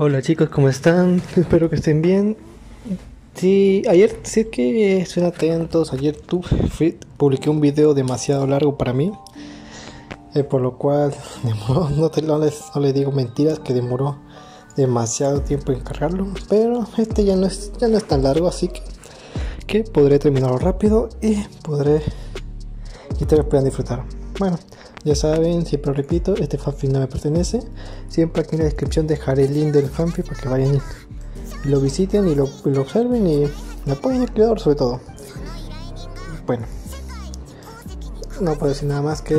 Hola chicos, ¿cómo están? Espero que estén bien. Sí, ayer sé que estén atentos, ayer publiqué un video demasiado largo para mí, por lo cual demoró, no les digo mentiras que demoró demasiado tiempo en cargarlo, pero este ya no es tan largo, así que podré terminarlo rápido y podré y ustedes puedan disfrutar. Bueno, ya saben, siempre repito, este fanfic no me pertenece. Siempre aquí en la descripción dejaré el link del fanfic para que vayan y lo visiten y lo observen y apoyen al creador sobre todo. Bueno, no puedo decir nada más que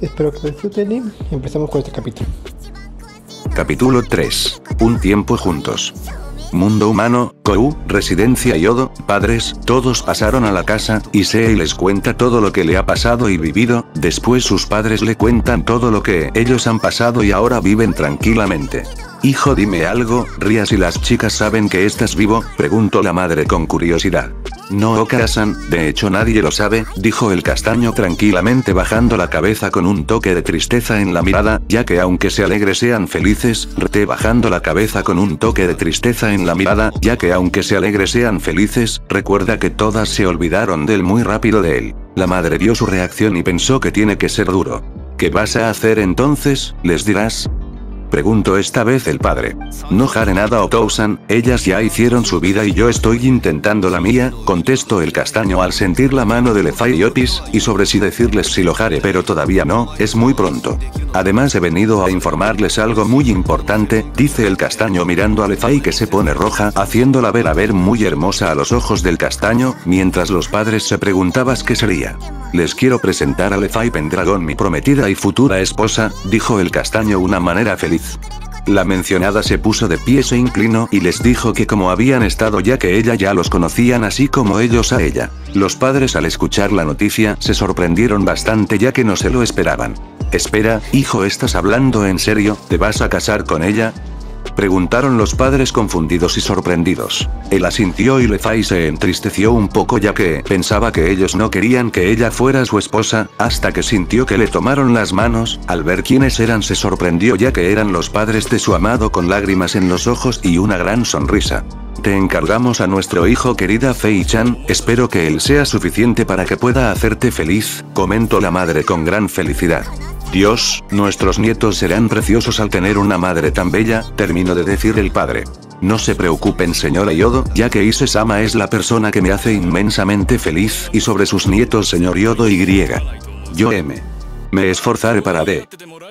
espero que lo disfruten y empezamos con este capítulo. Capítulo 3. Un tiempo juntos. Mundo humano, Kou, residencia Yodo, padres, todos pasaron a la casa, Issei les cuenta todo lo que le ha pasado y vivido, después sus padres le cuentan todo lo que ellos han pasado y ahora viven tranquilamente. Hijo, dime algo, Rias y las chicas saben que estás vivo, preguntó la madre con curiosidad. No, Okara-san, de hecho nadie lo sabe, dijo el castaño tranquilamente bajando la cabeza con un toque de tristeza en la mirada, ya que aunque se alegre sean felices, recuerda que todas se olvidaron de él muy rápido de él. La madre vio su reacción y pensó que tiene que ser duro. ¿Qué vas a hacer entonces, les dirás? Preguntó esta vez el padre. No haré nada, Otou-san, ellas ya hicieron su vida y yo estoy intentando la mía, contestó el castaño al sentir la mano de Le Fay y Opis, y sobre si decirles si lo haré pero todavía no, es muy pronto. Además he venido a informarles algo muy importante, dice el castaño mirando a Le Fay que se pone roja, haciéndola ver muy hermosa a los ojos del castaño, mientras los padres se preguntaban qué sería. Les quiero presentar a Le Fay Pendragon, mi prometida y futura esposa, dijo el castaño una manera feliz. La mencionada se puso de pie, se inclinó y les dijo que como habían estado ya que ella ya los conocían así como ellos a ella. Los padres al escuchar la noticia se sorprendieron bastante ya que no se lo esperaban. Espera, hijo, ¿estás hablando en serio? ¿Te vas a casar con ella? Preguntaron los padres confundidos y sorprendidos. Él asintió y Le Fay se entristeció un poco ya que pensaba que ellos no querían que ella fuera su esposa, hasta que sintió que le tomaron las manos, al ver quiénes eran se sorprendió ya que eran los padres de su amado con lágrimas en los ojos y una gran sonrisa. Te encargamos a nuestro hijo, querida Fei-chan, espero que él sea suficiente para que pueda hacerte feliz, comentó la madre con gran felicidad. Dios, nuestros nietos serán preciosos al tener una madre tan bella, terminó de decir el padre. No se preocupen, señora Yodo, ya que Issei-sama es la persona que me hace inmensamente feliz, y sobre sus nietos, señor Yodo y griega. Yo me esforzaré para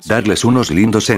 darles unos lindos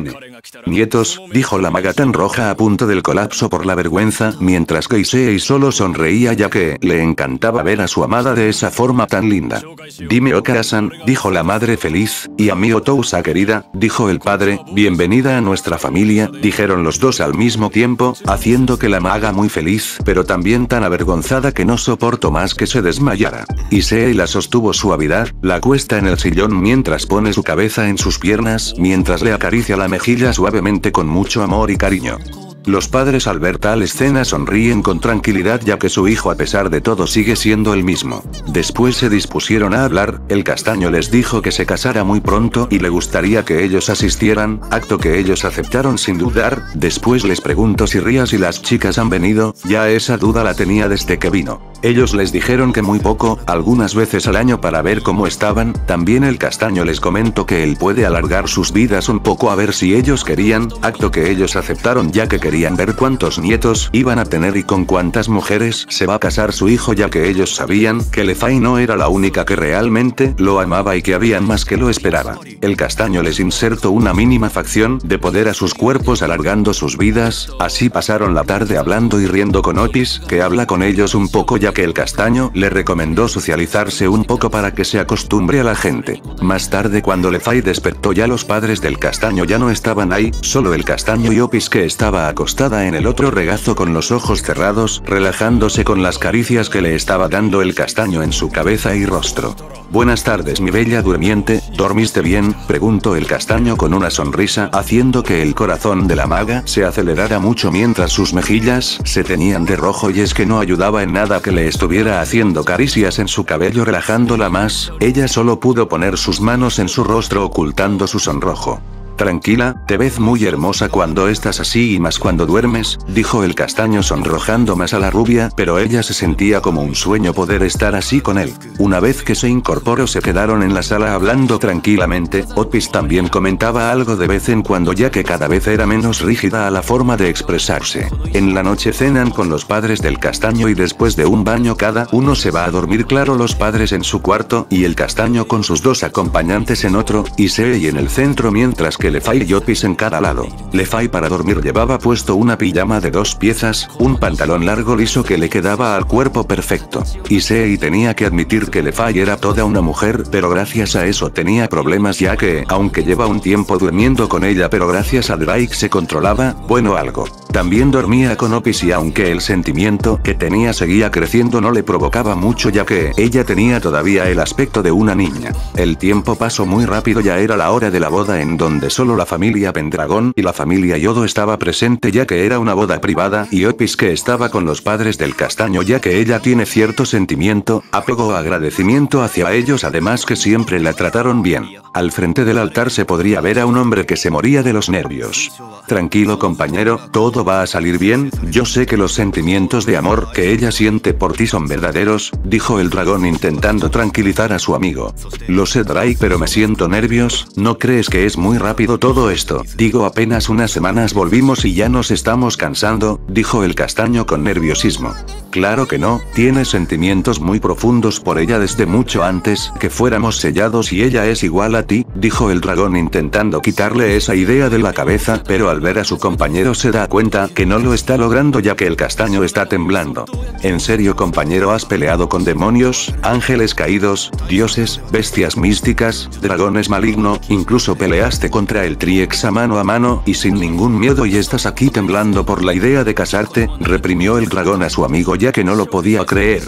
nietos, dijo la maga tan roja a punto del colapso por la vergüenza, mientras que Issei solo sonreía ya que le encantaba ver a su amada de esa forma tan linda. Dime, Okara-san, dijo la madre feliz, y a mí, Otousa querida, dijo el padre. Bienvenida a nuestra familia, dijeron los dos al mismo tiempo, haciendo que la maga muy feliz, pero también tan avergonzada que no soportó más que se desmayara. Issei la sostuvo suavidad, la acuesta en el sillón mientras pone su cabeza en sus piernas, mientras le acaricia la mejilla suavemente con mucho amor y cariño. Los padres al ver tal escena sonríen con tranquilidad ya que su hijo a pesar de todo sigue siendo el mismo. Después se dispusieron a hablar, el castaño les dijo que se casara muy pronto y le gustaría que ellos asistieran, acto que ellos aceptaron sin dudar. Después les preguntó si Rias y las chicas han venido, ya esa duda la tenía desde que vino. Ellos les dijeron que muy poco, algunas veces al año para ver cómo estaban. También el castaño les comentó que él puede alargar sus vidas un poco a ver si ellos querían, acto que ellos aceptaron ya que querían ver cuántos nietos iban a tener y con cuántas mujeres se va a casar su hijo, ya que ellos sabían que Le Fay no era la única que realmente lo amaba y que habían más que lo esperaba. El castaño les insertó una mínima facción de poder a sus cuerpos alargando sus vidas, así pasaron la tarde hablando y riendo con Opis, que habla con ellos un poco ya que el castaño le recomendó socializarse un poco para que se acostumbre a la gente. Más tarde cuando Le Fay despertó ya los padres del castaño ya no estaban ahí, solo el castaño y Opis que estaba acostada en el otro regazo con los ojos cerrados, relajándose con las caricias que le estaba dando el castaño en su cabeza y rostro. Buenas tardes, mi bella durmiente, ¿dormiste bien?, preguntó el castaño con una sonrisa, haciendo que el corazón de la maga se acelerara mucho mientras sus mejillas se teñían de rojo, y es que no ayudaba en nada que le estuviera haciendo caricias en su cabello relajándola más, ella solo pudo poner sus manos en su rostro ocultando su sonrojo. Tranquila, te ves muy hermosa cuando estás así y más cuando duermes, dijo el castaño sonrojando más a la rubia, pero ella se sentía como un sueño poder estar así con él. Una vez que se incorporó se quedaron en la sala hablando tranquilamente. Opis también comentaba algo de vez en cuando ya que cada vez era menos rígida a la forma de expresarse. En la noche cenan con los padres del castaño y después de un baño cada uno se va a dormir, claro, los padres en su cuarto y el castaño con sus dos acompañantes en otro, Issei en el centro mientras que Le Fay y Opis en cada lado. Le Fay para dormir llevaba puesto una pijama de dos piezas, un pantalón largo liso que le quedaba al cuerpo perfecto. Issei tenía que admitir que Le Fay era toda una mujer, pero gracias a eso tenía problemas ya que, aunque lleva un tiempo durmiendo con ella pero gracias a Draig se controlaba, bueno algo. También dormía con Opis y aunque el sentimiento que tenía seguía creciendo no le provocaba mucho ya que ella tenía todavía el aspecto de una niña. El tiempo pasó muy rápido, ya era la hora de la boda en donde solo la familia Pendragon y la familia Yodo estaba presente ya que era una boda privada, y Opis que estaba con los padres del castaño ya que ella tiene cierto sentimiento, apego o agradecimiento hacia ellos, además que siempre la trataron bien. Al frente del altar se podría ver a un hombre que se moría de los nervios. Tranquilo compañero, todo va a salir bien, yo sé que los sentimientos de amor que ella siente por ti son verdaderos, dijo el dragón intentando tranquilizar a su amigo. Lo sé Draig, pero me siento nervios, ¿no crees que es muy rápido todo esto? Digo, apenas unas semanas volvimos y ya nos estamos cansando, dijo el castaño con nerviosismo. Claro que no, tiene sentimientos muy profundos por ella desde mucho antes que fuéramos sellados y ella es igual a ti, dijo el dragón intentando quitarle esa idea de la cabeza, pero al ver a su compañero se da cuenta que no lo está logrando ya que el castaño está temblando. En serio compañero, has peleado con demonios, ángeles caídos, dioses, bestias místicas, dragones maligno, incluso peleaste contra el Trihexa mano a mano y sin ningún miedo y estás aquí temblando por la idea de casarte, reprimió el dragón a su amigo ya que no lo podía creer.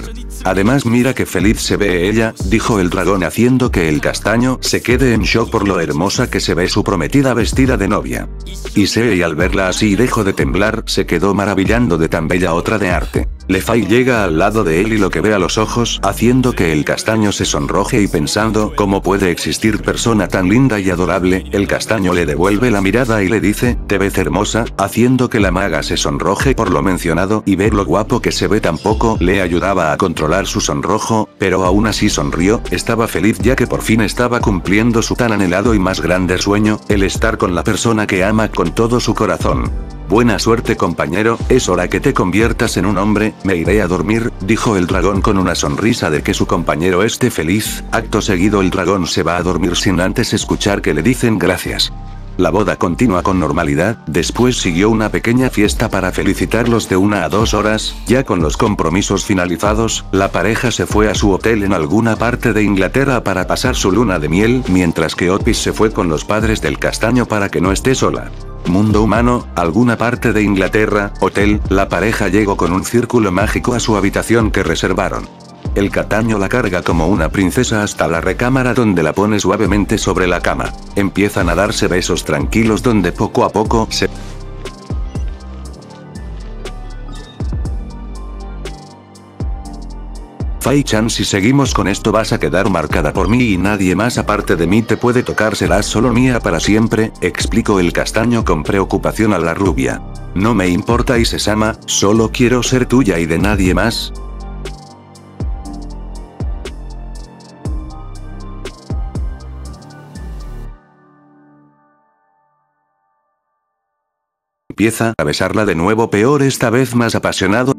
Además mira qué feliz se ve ella, dijo el dragón haciendo que el castaño se quede en shock por lo hermosa que se ve su prometida vestida de novia. Issei al verla así dejó de temblar, se quedó maravillando de tan bella obra de arte. Le Fay llega al lado de él y lo que ve a los ojos haciendo que el castaño se sonroje y pensando cómo puede existir persona tan linda y adorable, el castaño le devuelve la mirada y le dice, te ves hermosa, haciendo que la maga se sonroje por lo mencionado y ver lo guapo que se ve tampoco le ayudaba a controlar su sonrojo, pero aún así sonrió, estaba feliz ya que por fin estaba cumpliendo su tan anhelado y más grande sueño, el estar con la persona que ama con todo su corazón. Buena suerte compañero, es hora que te conviertas en un hombre, me iré a dormir, dijo el dragón con una sonrisa de que su compañero esté feliz, acto seguido el dragón se va a dormir sin antes escuchar que le dicen gracias. La boda continúa con normalidad, después siguió una pequeña fiesta para felicitarlos de 1 a 2 horas, ya con los compromisos finalizados, la pareja se fue a su hotel en alguna parte de Inglaterra para pasar su luna de miel, mientras que Opis se fue con los padres del castaño para que no esté sola. Mundo humano, alguna parte de Inglaterra, hotel, la pareja llegó con un círculo mágico a su habitación que reservaron. El castaño la carga como una princesa hasta la recámara donde la pone suavemente sobre la cama. Empiezan a darse besos tranquilos donde poco a poco se... Fay-chan, si seguimos con esto vas a quedar marcada por mí y nadie más aparte de mí te puede tocar, serás solo mía para siempre, explicó el castaño con preocupación a la rubia. No me importa Issei-sama, solo quiero ser tuya y de nadie más. Empieza a besarla de nuevo, peor esta vez más apasionado.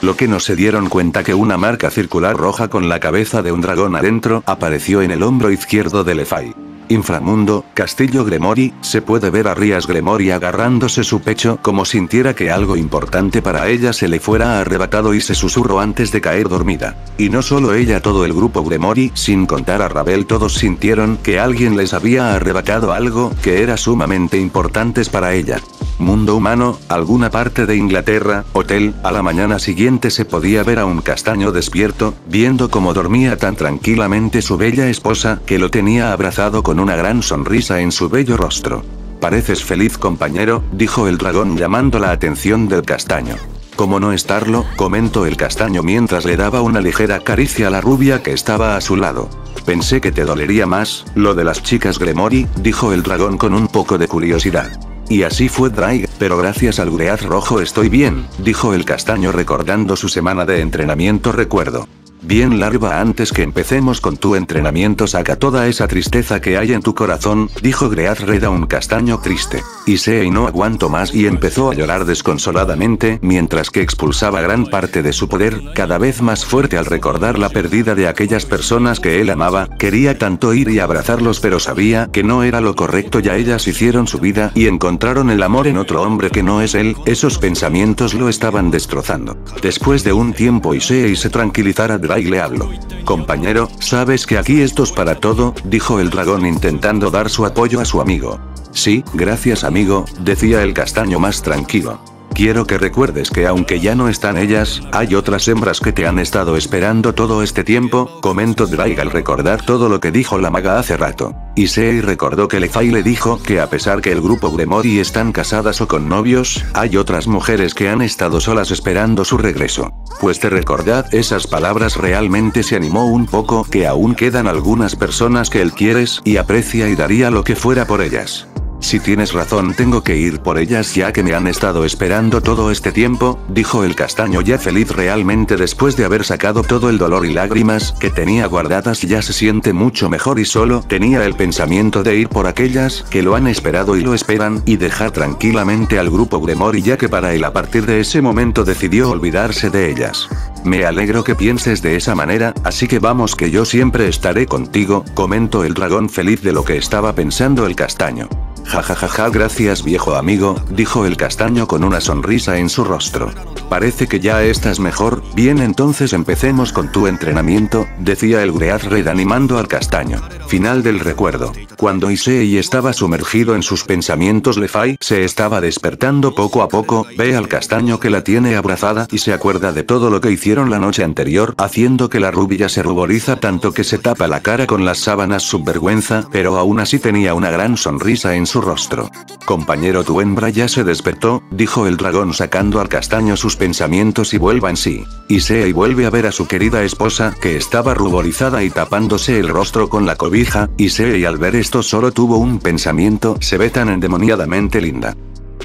Lo que no se dieron cuenta que una marca circular roja con la cabeza de un dragón adentro apareció en el hombro izquierdo de Le Fay. Inframundo, Castillo Gremory, se puede ver a Rias Gremory agarrándose su pecho como sintiera que algo importante para ella se le fuera arrebatado y se susurró antes de caer dormida. Y no solo ella, todo el grupo Gremory, sin contar a Ravel, todos sintieron que alguien les había arrebatado algo que era sumamente importante para ella. Mundo humano, alguna parte de Inglaterra, hotel, a la mañana siguiente se podía ver a un castaño despierto, viendo cómo dormía tan tranquilamente su bella esposa que lo tenía abrazado con una gran sonrisa en su bello rostro. Pareces feliz compañero, dijo el dragón llamando la atención del castaño. Como no estarlo, comentó el castaño mientras le daba una ligera caricia a la rubia que estaba a su lado. Pensé que te dolería más, lo de las chicas Gremory, dijo el dragón con un poco de curiosidad. Y así fue Draig, pero gracias al Great rojo estoy bien, dijo el castaño recordando su semana de entrenamiento. Recuerdo. Bien larva, antes que empecemos con tu entrenamiento saca toda esa tristeza que hay en tu corazón, dijo Great Red a un castaño triste. Issei no aguantó más y empezó a llorar desconsoladamente mientras que expulsaba gran parte de su poder, cada vez más fuerte al recordar la pérdida de aquellas personas que él amaba. Quería tanto ir y abrazarlos pero sabía que no era lo correcto, ya ellas hicieron su vida y encontraron el amor en otro hombre que no es él. Esos pensamientos lo estaban destrozando. Después de un tiempo Issei se tranquilizara. Y le hablo. Compañero, sabes que aquí esto es para todo, dijo el dragón intentando dar su apoyo a su amigo. Sí, gracias amigo, decía el castaño más tranquilo. Quiero que recuerdes que aunque ya no están ellas, hay otras hembras que te han estado esperando todo este tiempo, comentó Draig al recordar todo lo que dijo la maga hace rato. Issei recordó que Le Fay le dijo que a pesar que el grupo Gremory están casadas o con novios, hay otras mujeres que han estado solas esperando su regreso. Pues te recordad esas palabras. Realmente se animó un poco, que aún quedan algunas personas que él quiere y aprecia y daría lo que fuera por ellas. Si tienes razón, tengo que ir por ellas ya que me han estado esperando todo este tiempo, dijo el castaño ya feliz. Realmente después de haber sacado todo el dolor y lágrimas que tenía guardadas ya se siente mucho mejor y solo tenía el pensamiento de ir por aquellas que lo han esperado y lo esperan y dejar tranquilamente al grupo Gremory, ya que para él a partir de ese momento decidió olvidarse de ellas. Me alegro que pienses de esa manera, así que vamos que yo siempre estaré contigo, comentó el dragón feliz de lo que estaba pensando el castaño. Jajajaja, gracias viejo amigo, dijo el castaño con una sonrisa en su rostro. Parece que ya estás mejor, bien entonces empecemos con tu entrenamiento, decía el Great Red animando al castaño. Final del recuerdo. Cuando Issei estaba sumergido en sus pensamientos, Le Fay se estaba despertando poco a poco, ve al castaño que la tiene abrazada y se acuerda de todo lo que hicieron la noche anterior, haciendo que la rubia se ruboriza tanto que se tapa la cara con las sábanas subvergüenza, pero aún así tenía una gran sonrisa en su rostro. Compañero, tu hembra ya se despertó, dijo el dragón sacando al castaño sus pensamientos y vuelva en sí. Issei vuelve a ver a su querida esposa que estaba ruborizada y tapándose el rostro con la cobija. Issei al ver esto solo tuvo un pensamiento: se ve tan endemoniadamente linda.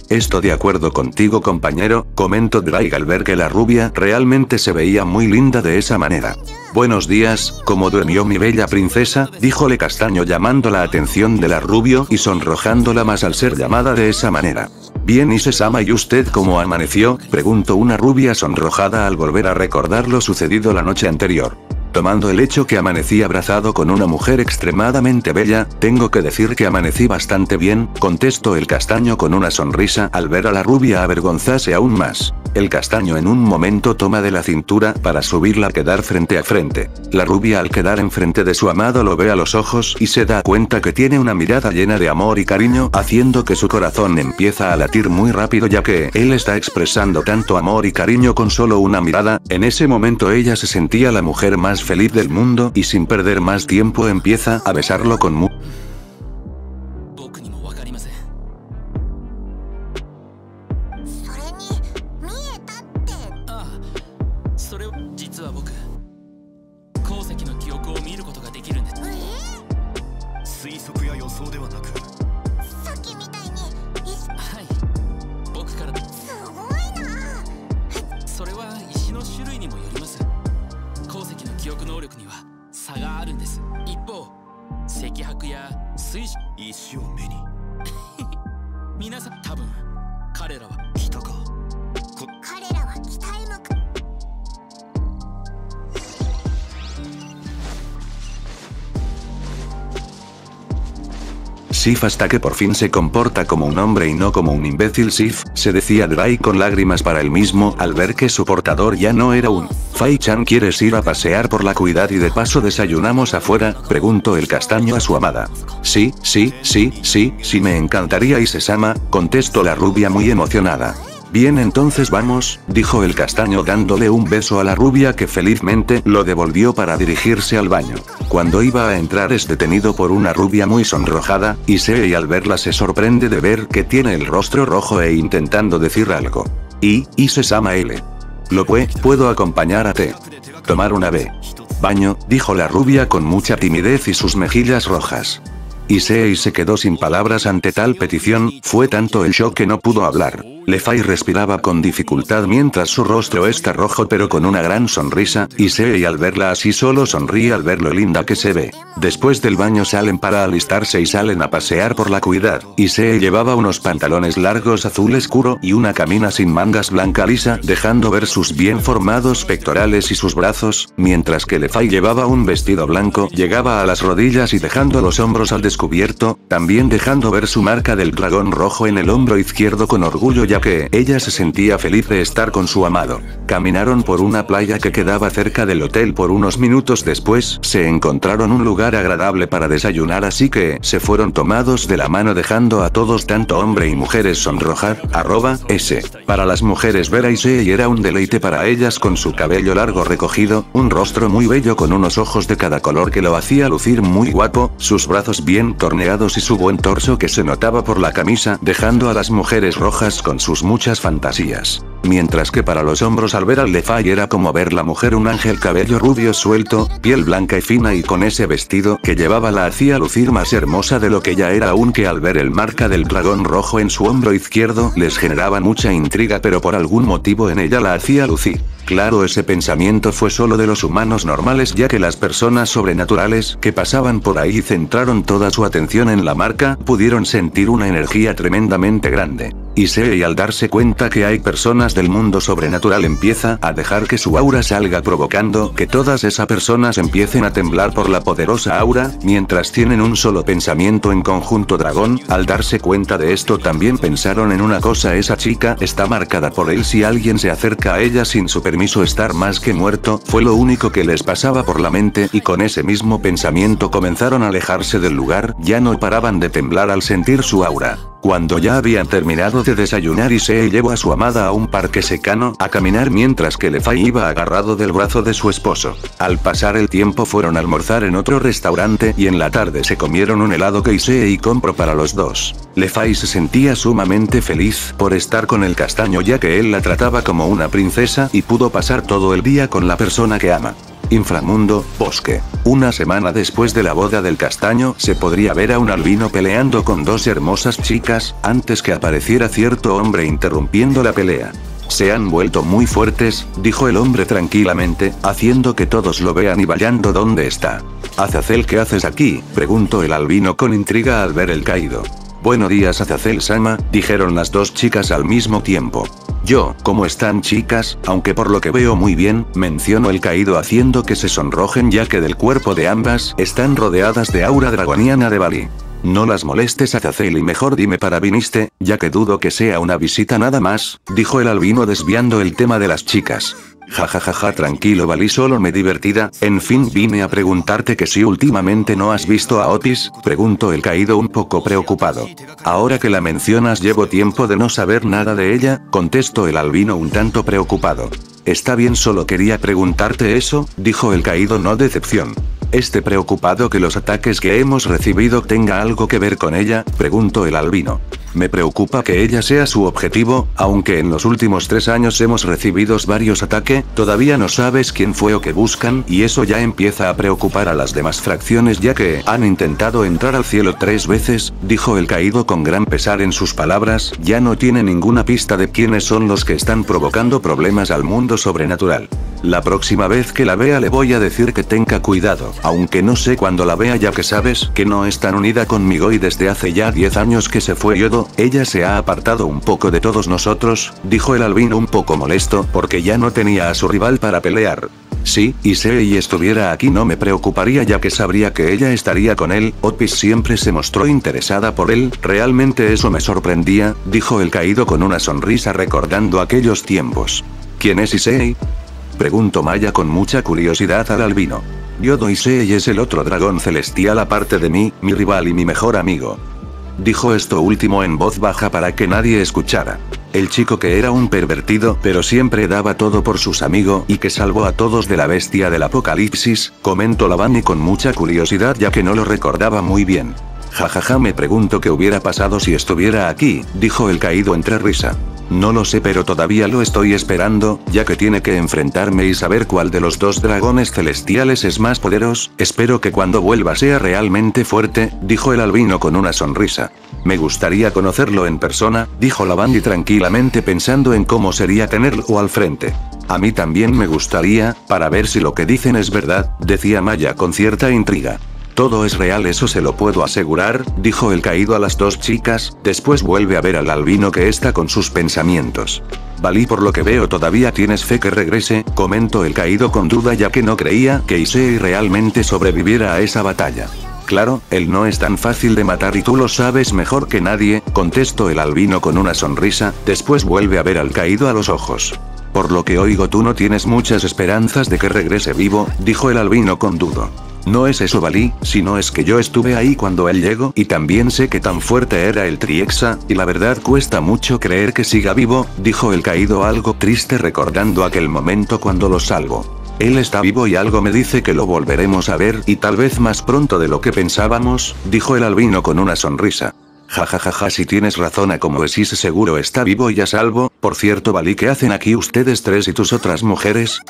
Estoy de acuerdo contigo compañero, comentó Draig al ver que la rubia realmente se veía muy linda de esa manera. Buenos días, ¿cómo durmió mi bella princesa?, díjole castaño llamando la atención de la rubia y sonrojándola más al ser llamada de esa manera. Bien Issei-sama, ¿y usted cómo amaneció?, preguntó una rubia sonrojada al volver a recordar lo sucedido la noche anterior. Tomando el hecho que amanecí abrazado con una mujer extremadamente bella, tengo que decir que amanecí bastante bien, contestó el castaño con una sonrisa al ver a la rubia avergonzarse aún más. El castaño en un momento toma de la cintura para subirla a quedar frente a frente. La rubia al quedar enfrente de su amado lo ve a los ojos y se da cuenta que tiene una mirada llena de amor y cariño, haciendo que su corazón empieza a latir muy rápido ya que él está expresando tanto amor y cariño con solo una mirada. En ese momento ella se sentía la mujer más feliz del mundo y sin perder más tiempo empieza a besarlo con Sif hasta que por fin se comporta como un hombre y no como un imbécil Sif, se decía Draig con lágrimas para él mismo al ver que su portador ya no era un. Fai-chan, ¿quieres ir a pasear por la ciudad y de paso desayunamos afuera?, preguntó el castaño a su amada. Sí, me encantaría Issei-sama, contestó la rubia muy emocionada. Bien entonces vamos, dijo el castaño dándole un beso a la rubia que felizmente lo devolvió para dirigirse al baño. Cuando iba a entrar es detenido por una rubia muy sonrojada, Issei al verla se sorprende de ver que tiene el rostro rojo e intentando decir algo. Y, Issei-sama L. Lo que puedo acompañar a té. Tomar una B. Baño, dijo la rubia con mucha timidez y sus mejillas rojas. Issei se quedó sin palabras ante tal petición, fue tanto el shock que no pudo hablar. Le Fay respiraba con dificultad mientras su rostro está rojo pero con una gran sonrisa. Issei al verla así solo sonríe al ver lo linda que se ve. Después del baño salen para alistarse y salen a pasear por la ciudad. Issei llevaba unos pantalones largos azul oscuro y una camisa sin mangas blanca lisa dejando ver sus bien formados pectorales y sus brazos, mientras que Le Fay llevaba un vestido blanco, llegaba a las rodillas y dejando los hombros al descubierto, también dejando ver su marca del dragón rojo en el hombro izquierdo con orgullo ya que ella se sentía feliz de estar con su amado. Caminaron por una playa que quedaba cerca del hotel por unos minutos después, se encontraron un lugar agradable para desayunar así que se fueron tomados de la mano dejando a todos tanto hombre y mujeres sonrojar. @S. Para las mujeres ver a Issei era un deleite para ellas con su cabello largo recogido, un rostro muy bello con unos ojos de cada color que lo hacía lucir muy guapo, sus brazos bien torneados y su buen torso que se notaba por la camisa dejando a las mujeres rojas con sus muchas fantasías. Mientras que para los hombros al ver al Le Fay era como ver la mujer un ángel, cabello rubio suelto, piel blanca y fina y con ese vestido que llevaba la hacía lucir más hermosa de lo que ya era, aunque al ver el marca del dragón rojo en su hombro izquierdo les generaba mucha intriga pero por algún motivo en ella la hacía lucir. Claro, ese pensamiento fue solo de los humanos normales ya que las personas sobrenaturales que pasaban por ahí centraron toda su atención en la marca, pudieron sentir una energía tremendamente grande. Issei al darse cuenta que hay personas del mundo sobrenatural empieza a dejar que su aura salga provocando que todas esas personas empiecen a temblar por la poderosa aura, mientras tienen un solo pensamiento en conjunto dragón. Al darse cuenta de esto también pensaron en una cosa: esa chica está marcada por él, si alguien se acerca a ella sin su permiso estar más que muerto, fue lo único que les pasaba por la mente y con ese mismo pensamiento comenzaron a alejarse del lugar, ya no paraban de temblar al sentir su aura. Cuando ya habían terminado de desayunar Issei llevó a su amada a un parque secano a caminar mientras que Le Fay iba agarrado del brazo de su esposo. Al pasar el tiempo fueron a almorzar en otro restaurante y en la tarde se comieron un helado que Issei compró para los dos. Le Fay se sentía sumamente feliz por estar con el castaño ya que él la trataba como una princesa y pudo pasar todo el día con la persona que ama. Inframundo, bosque. Una semana después de la boda del castaño se podría ver a un albino peleando con dos hermosas chicas, antes que apareciera cierto hombre interrumpiendo la pelea. Se han vuelto muy fuertes, dijo el hombre tranquilamente, haciendo que todos lo vean y vayando donde está. Azazel, ¿qué haces aquí?, preguntó el albino con intriga al ver el caído. Buenos días Azazel-sama, dijeron las dos chicas al mismo tiempo. Yo, ¿cómo están chicas?, aunque por lo que veo muy bien, mencionó el caído haciendo que se sonrojen ya que del cuerpo de ambas están rodeadas de aura dragoniana de Vali. No las molestes Azazel y mejor dime para viniste, ya que dudo que sea una visita nada más, dijo el albino desviando el tema de las chicas. Jajajaja, tranquilo Vali, solo me divertida, en fin vine a preguntarte que si últimamente no has visto a Opis, preguntó el caído un poco preocupado. Ahora que la mencionas llevo tiempo de no saber nada de ella, contestó el albino un tanto preocupado. Está bien, solo quería preguntarte eso, dijo el caído no decepción. ¿Esté preocupado que los ataques que hemos recibido tenga algo que ver con ella?, preguntó el albino. Me preocupa que ella sea su objetivo, aunque en los últimos 3 años hemos recibido varios ataques, todavía no sabes quién fue o qué buscan y eso ya empieza a preocupar a las demás fracciones ya que han intentado entrar al cielo 3 veces, dijo el caído con gran pesar en sus palabras, ya no tiene ninguna pista de quiénes son los que están provocando problemas al mundo sobrenatural. La próxima vez que la vea le voy a decir que tenga cuidado, aunque no sé cuándo la vea ya que sabes que no es tan unida conmigo y desde hace ya 10 años que se fue Yodo, ella se ha apartado un poco de todos nosotros, dijo el albino un poco molesto porque ya no tenía a su rival para pelear. Sí, y si Issei estuviera aquí no me preocuparía ya que sabría que ella estaría con él, Opis siempre se mostró interesada por él, realmente eso me sorprendía, dijo el caído con una sonrisa recordando aquellos tiempos. ¿Quién es Issei?, preguntó Maya con mucha curiosidad al albino. Yodo Issei es el otro dragón celestial aparte de mí, mi rival y mi mejor amigo. Dijo esto último en voz baja para que nadie escuchara. El chico que era un pervertido pero siempre daba todo por sus amigos y que salvó a todos de la bestia del apocalipsis, comentó Lavani con mucha curiosidad ya que no lo recordaba muy bien. Jajaja, me pregunto qué hubiera pasado si estuviera aquí, dijo el caído entre risa. No lo sé, pero todavía lo estoy esperando, ya que tiene que enfrentarme y saber cuál de los dos dragones celestiales es más poderoso. Espero que cuando vuelva sea realmente fuerte, dijo el albino con una sonrisa. Me gustaría conocerlo en persona, dijo la Bandi tranquilamente, pensando en cómo sería tenerlo al frente. A mí también me gustaría, para ver si lo que dicen es verdad, decía Maya con cierta intriga. Todo es real, eso se lo puedo asegurar, dijo el caído a las dos chicas, después vuelve a ver al albino que está con sus pensamientos. Vali, por lo que veo todavía tienes fe que regrese, comentó el caído con duda, ya que no creía que Issei realmente sobreviviera a esa batalla. Claro, él no es tan fácil de matar y tú lo sabes mejor que nadie, contestó el albino con una sonrisa, después vuelve a ver al caído a los ojos. Por lo que oigo tú no tienes muchas esperanzas de que regrese vivo, dijo el albino con duda. No es eso, Vali, sino es que yo estuve ahí cuando él llegó y también sé que tan fuerte era el Trihexa, y la verdad cuesta mucho creer que siga vivo, dijo el caído algo triste recordando aquel momento cuando lo salvó. Él está vivo y algo me dice que lo volveremos a ver y tal vez más pronto de lo que pensábamos, dijo el albino con una sonrisa. Jajajaja, si tienes razón, a como es seguro está vivo y a salvo. Por cierto, Vali, ¿qué hacen aquí ustedes tres y tus otras mujeres?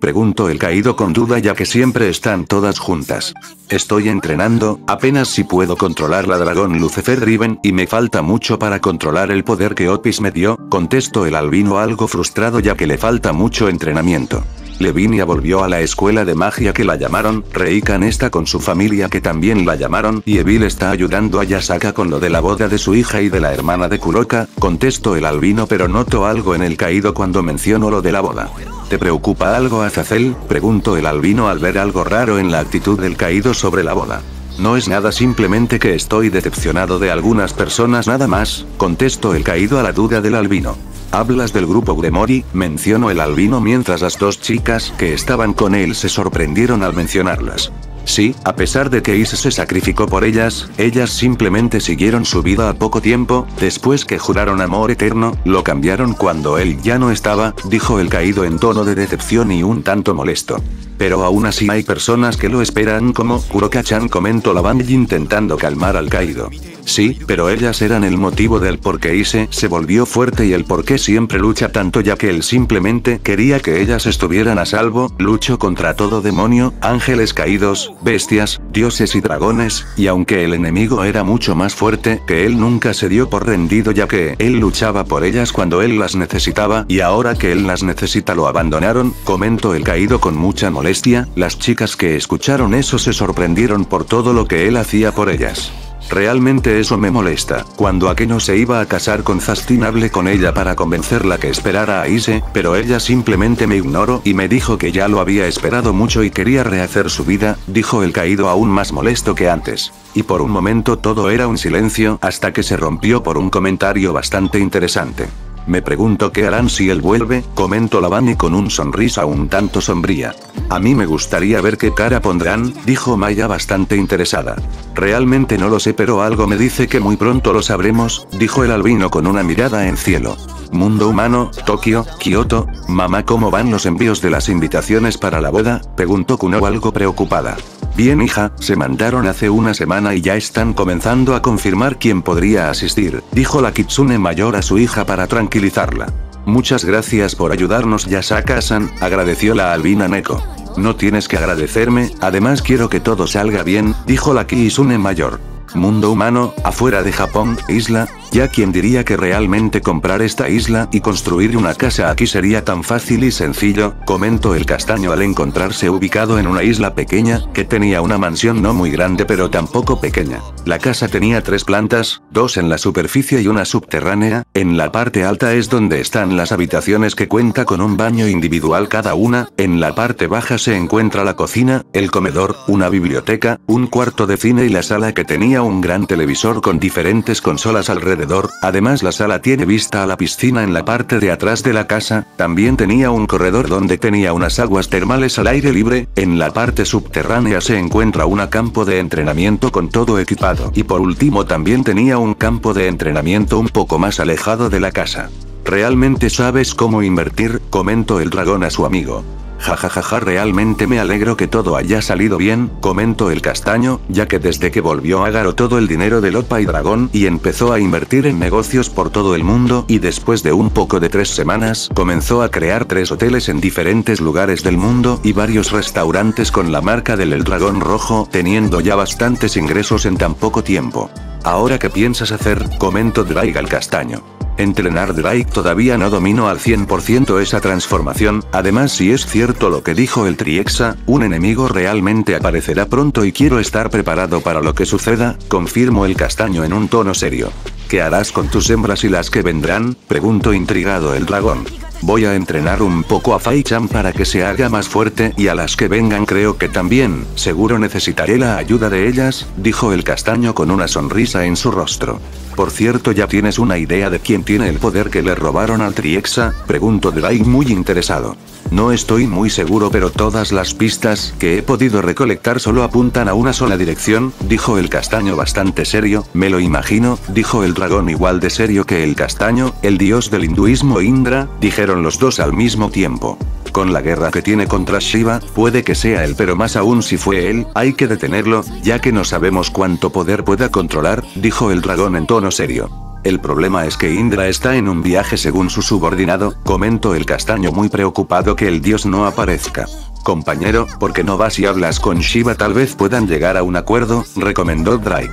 Preguntó el caído con duda, ya que siempre están todas juntas. Estoy entrenando, apenas si puedo controlar la dragón Lucifer Riven y me falta mucho para controlar el poder que Opis me dio, contestó el albino algo frustrado ya que le falta mucho entrenamiento. Levinia volvió a la escuela de magia que la llamaron, Reikan está con su familia que también la llamaron y Evil está ayudando a Yasaka con lo de la boda de su hija y de la hermana de Kuroka, contestó el albino, pero notó algo en el caído cuando mencionó lo de la boda. ¿Te preocupa algo, Azazel?, preguntó el albino al ver algo raro en la actitud del caído sobre la boda. No es nada, simplemente que estoy decepcionado de algunas personas nada más, contestó el caído a la duda del albino. ¿Hablas del grupo Gremory?, mencionó el albino mientras las dos chicas que estaban con él se sorprendieron al mencionarlas. Sí, a pesar de que Issei se sacrificó por ellas, ellas simplemente siguieron su vida. A poco tiempo, después que juraron amor eterno, lo cambiaron cuando él ya no estaba, dijo el caído en tono de decepción y un tanto molesto. Pero aún así hay personas que lo esperan como Kuroka-chan, comentó la Bandi intentando calmar al caído. Sí, pero ellas eran el motivo del por qué Issei se volvió fuerte y el por qué siempre lucha tanto, ya que él simplemente quería que ellas estuvieran a salvo. Luchó contra todo demonio, ángeles caídos, bestias, dioses y dragones, y aunque el enemigo era mucho más fuerte que él nunca se dio por rendido, ya que él luchaba por ellas cuando él las necesitaba y ahora que él las necesita lo abandonaron, comentó el caído con mucha molestia. Las chicas que escucharon eso se sorprendieron por todo lo que él hacía por ellas. Realmente eso me molesta. Cuando Akeno se iba a casar con Zastin hablé con ella para convencerla que esperara a Issei, pero ella simplemente me ignoró y me dijo que ya lo había esperado mucho y quería rehacer su vida, dijo el caído aún más molesto que antes. Y por un momento todo era un silencio hasta que se rompió por un comentario bastante interesante. Me pregunto qué harán si él vuelve, comentó la Bani con una sonrisa un tanto sombría. A mí me gustaría ver qué cara pondrán, dijo Maya bastante interesada. Realmente no lo sé, pero algo me dice que muy pronto lo sabremos, dijo el albino con una mirada en cielo. Mundo humano, Tokio, Kioto. Mamá, ¿cómo van los envíos de las invitaciones para la boda?, preguntó Kunou algo preocupada. Bien, hija, se mandaron hace una semana y ya están comenzando a confirmar quién podría asistir, dijo la Kitsune mayor a su hija para tranquilizarla. Muchas gracias por ayudarnos, Yasaka-san, agradeció la albina Neko. No tienes que agradecerme, además quiero que todo salga bien, dijo la Kitsune mayor. Mundo humano, afuera de Japón, isla, ya quien diría que realmente comprar esta isla y construir una casa aquí sería tan fácil y sencillo, comentó el castaño al encontrarse ubicado en una isla pequeña, que tenía una mansión no muy grande pero tampoco pequeña. La casa tenía tres plantas, dos en la superficie y una subterránea, en la parte alta es donde están las habitaciones que cuenta con un baño individual cada una, en la parte baja se encuentra la cocina, el comedor, una biblioteca, un cuarto de cine y la sala que tenía un gran televisor con diferentes consolas alrededor, además la sala tiene vista a la piscina en la parte de atrás de la casa, también tenía un corredor donde tenía unas aguas termales al aire libre, en la parte subterránea se encuentra un campo de entrenamiento con todo equipado y por último también tenía un campo de entrenamiento un poco más alejado de la casa. Realmente sabes cómo invertir, comentó el dragón a su amigo. Jajajaja, realmente me alegro que todo haya salido bien, comentó el castaño, ya que desde que volvió agarró todo el dinero del Le Fay Dragón y empezó a invertir en negocios por todo el mundo, y después de un poco de 3 semanas, comenzó a crear 3 hoteles en diferentes lugares del mundo y varios restaurantes con la marca del El Dragón Rojo, teniendo ya bastantes ingresos en tan poco tiempo. Ahora, ¿qué piensas hacer?, comentó Draig al castaño. Entrenar. Draig todavía no dominó al 100% esa transformación, además si es cierto lo que dijo el Trihexa, un enemigo realmente aparecerá pronto y quiero estar preparado para lo que suceda, confirmó el castaño en un tono serio. ¿Qué harás con tus hembras y las que vendrán?, preguntó intrigado el dragón. Voy a entrenar un poco a Fai-chan para que se haga más fuerte y a las que vengan creo que también, seguro necesitaré la ayuda de ellas, dijo el castaño con una sonrisa en su rostro. Por cierto, ¿ya tienes una idea de quién tiene el poder que le robaron al Trihexa?, preguntó Draig muy interesado. No estoy muy seguro, pero todas las pistas que he podido recolectar solo apuntan a una sola dirección, dijo el castaño bastante serio. Me lo imagino, dijo el dragón igual de serio que el castaño, el dios del hinduismo Indra, dijeron los dos al mismo tiempo. Con la guerra que tiene contra Shiva, puede que sea él, pero más aún si fue él, hay que detenerlo, ya que no sabemos cuánto poder pueda controlar, dijo el dragón en tono serio. El problema es que Indra está en un viaje según su subordinado, comentó el castaño muy preocupado que el dios no aparezca. Compañero, ¿por qué no vas y hablas con Shiva? Tal vez puedan llegar a un acuerdo, recomendó Draig.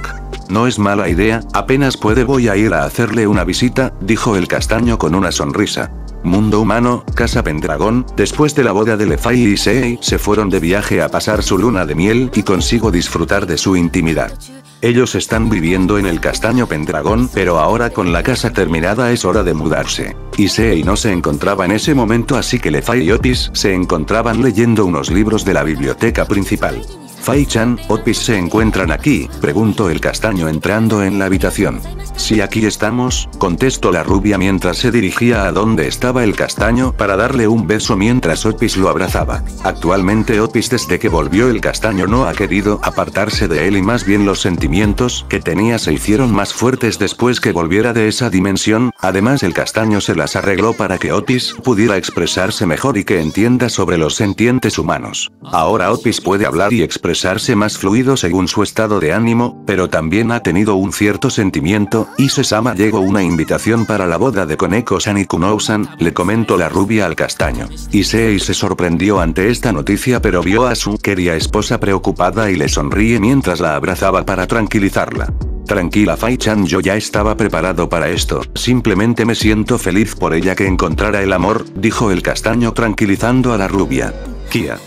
No es mala idea, apenas puede voy a ir a hacerle una visita, dijo el castaño con una sonrisa. Mundo humano, Casa Pendragón, después de la boda de Le Fay y Issei, se fueron de viaje a pasar su luna de miel y consigo disfrutar de su intimidad. Ellos están viviendo en el Castaño Pendragón, pero ahora con la casa terminada es hora de mudarse. Issei no se encontraba en ese momento, así que Le Fay y Opis se encontraban leyendo unos libros de la biblioteca principal. Fai-chan, Opis se encuentran aquí, preguntó el castaño entrando en la habitación. Sí, aquí estamos, contestó la rubia mientras se dirigía a donde estaba el castaño para darle un beso mientras Opis lo abrazaba. Actualmente Opis, desde que volvió el castaño, no ha querido apartarse de él y más bien los sentimientos que tenía se hicieron más fuertes después que volviera de esa dimensión. Además, el castaño se las arregló para que Opis pudiera expresarse mejor y que entienda sobre los sentientes humanos. Ahora Opis puede hablar y expresarse más fluido según su estado de ánimo, pero también ha tenido un cierto sentimiento. Y Sesama, llegó una invitación para la boda de Koneko-san y Kunou-san, le comentó la rubia al castaño. Issei se sorprendió ante esta noticia, pero vio a su querida esposa preocupada y le sonríe mientras la abrazaba para tranquilizarla. Tranquila Fai-chan, yo ya estaba preparado para esto, simplemente me siento feliz por ella que encontrara el amor, dijo el castaño tranquilizando a la rubia. Kia.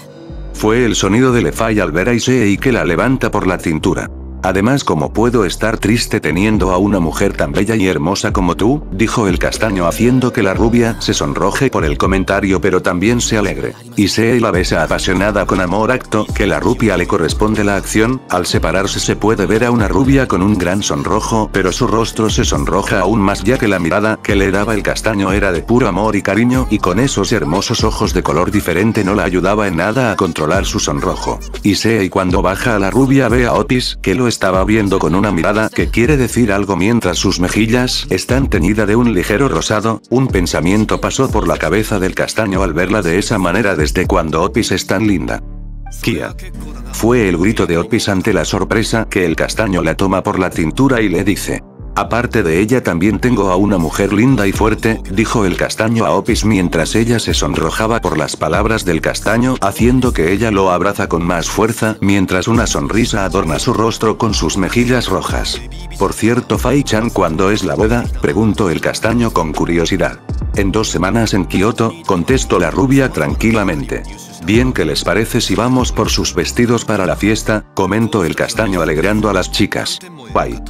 Fue el sonido de Le Fay al ver a Issei que la levanta por la cintura. Además, ¿cómo puedo estar triste teniendo a una mujer tan bella y hermosa como tú?, dijo el castaño haciendo que la rubia se sonroje por el comentario pero también se alegre. Issei la besa apasionada con amor, acto que la rubia le corresponde la acción. Al separarse se puede ver a una rubia con un gran sonrojo, pero su rostro se sonroja aún más ya que la mirada que le daba el castaño era de puro amor y cariño, y con esos hermosos ojos de color diferente no la ayudaba en nada a controlar su sonrojo. Issei, cuando baja a la rubia, ve a Opis, que lo estaba viendo con una mirada que quiere decir algo mientras sus mejillas están teñidas de un ligero rosado. Un pensamiento pasó por la cabeza del castaño al verla de esa manera. ¿Desde cuando Opis es tan linda? Kia. Fue el grito de Opis ante la sorpresa que el castaño la toma por la cintura y le dice. Aparte de ella también tengo a una mujer linda y fuerte, dijo el castaño a Opis mientras ella se sonrojaba por las palabras del castaño, haciendo que ella lo abraza con más fuerza, mientras una sonrisa adorna su rostro con sus mejillas rojas. Por cierto Fai-chan, ¿cuándo es la boda?, preguntó el castaño con curiosidad. En 2 semanas en Kioto, contestó la rubia tranquilamente. Bien, ¿qué les parece si vamos por sus vestidos para la fiesta?, comentó el castaño alegrando a las chicas. Bye.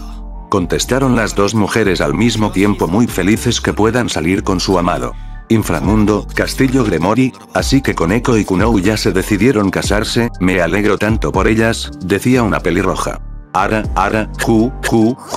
Contestaron las dos mujeres al mismo tiempo, muy felices que puedan salir con su amado. Inframundo, Castillo Gremory, así que Koneko y Kunou ya se decidieron casarse, me alegro tanto por ellas, decía una pelirroja. Ara, Ju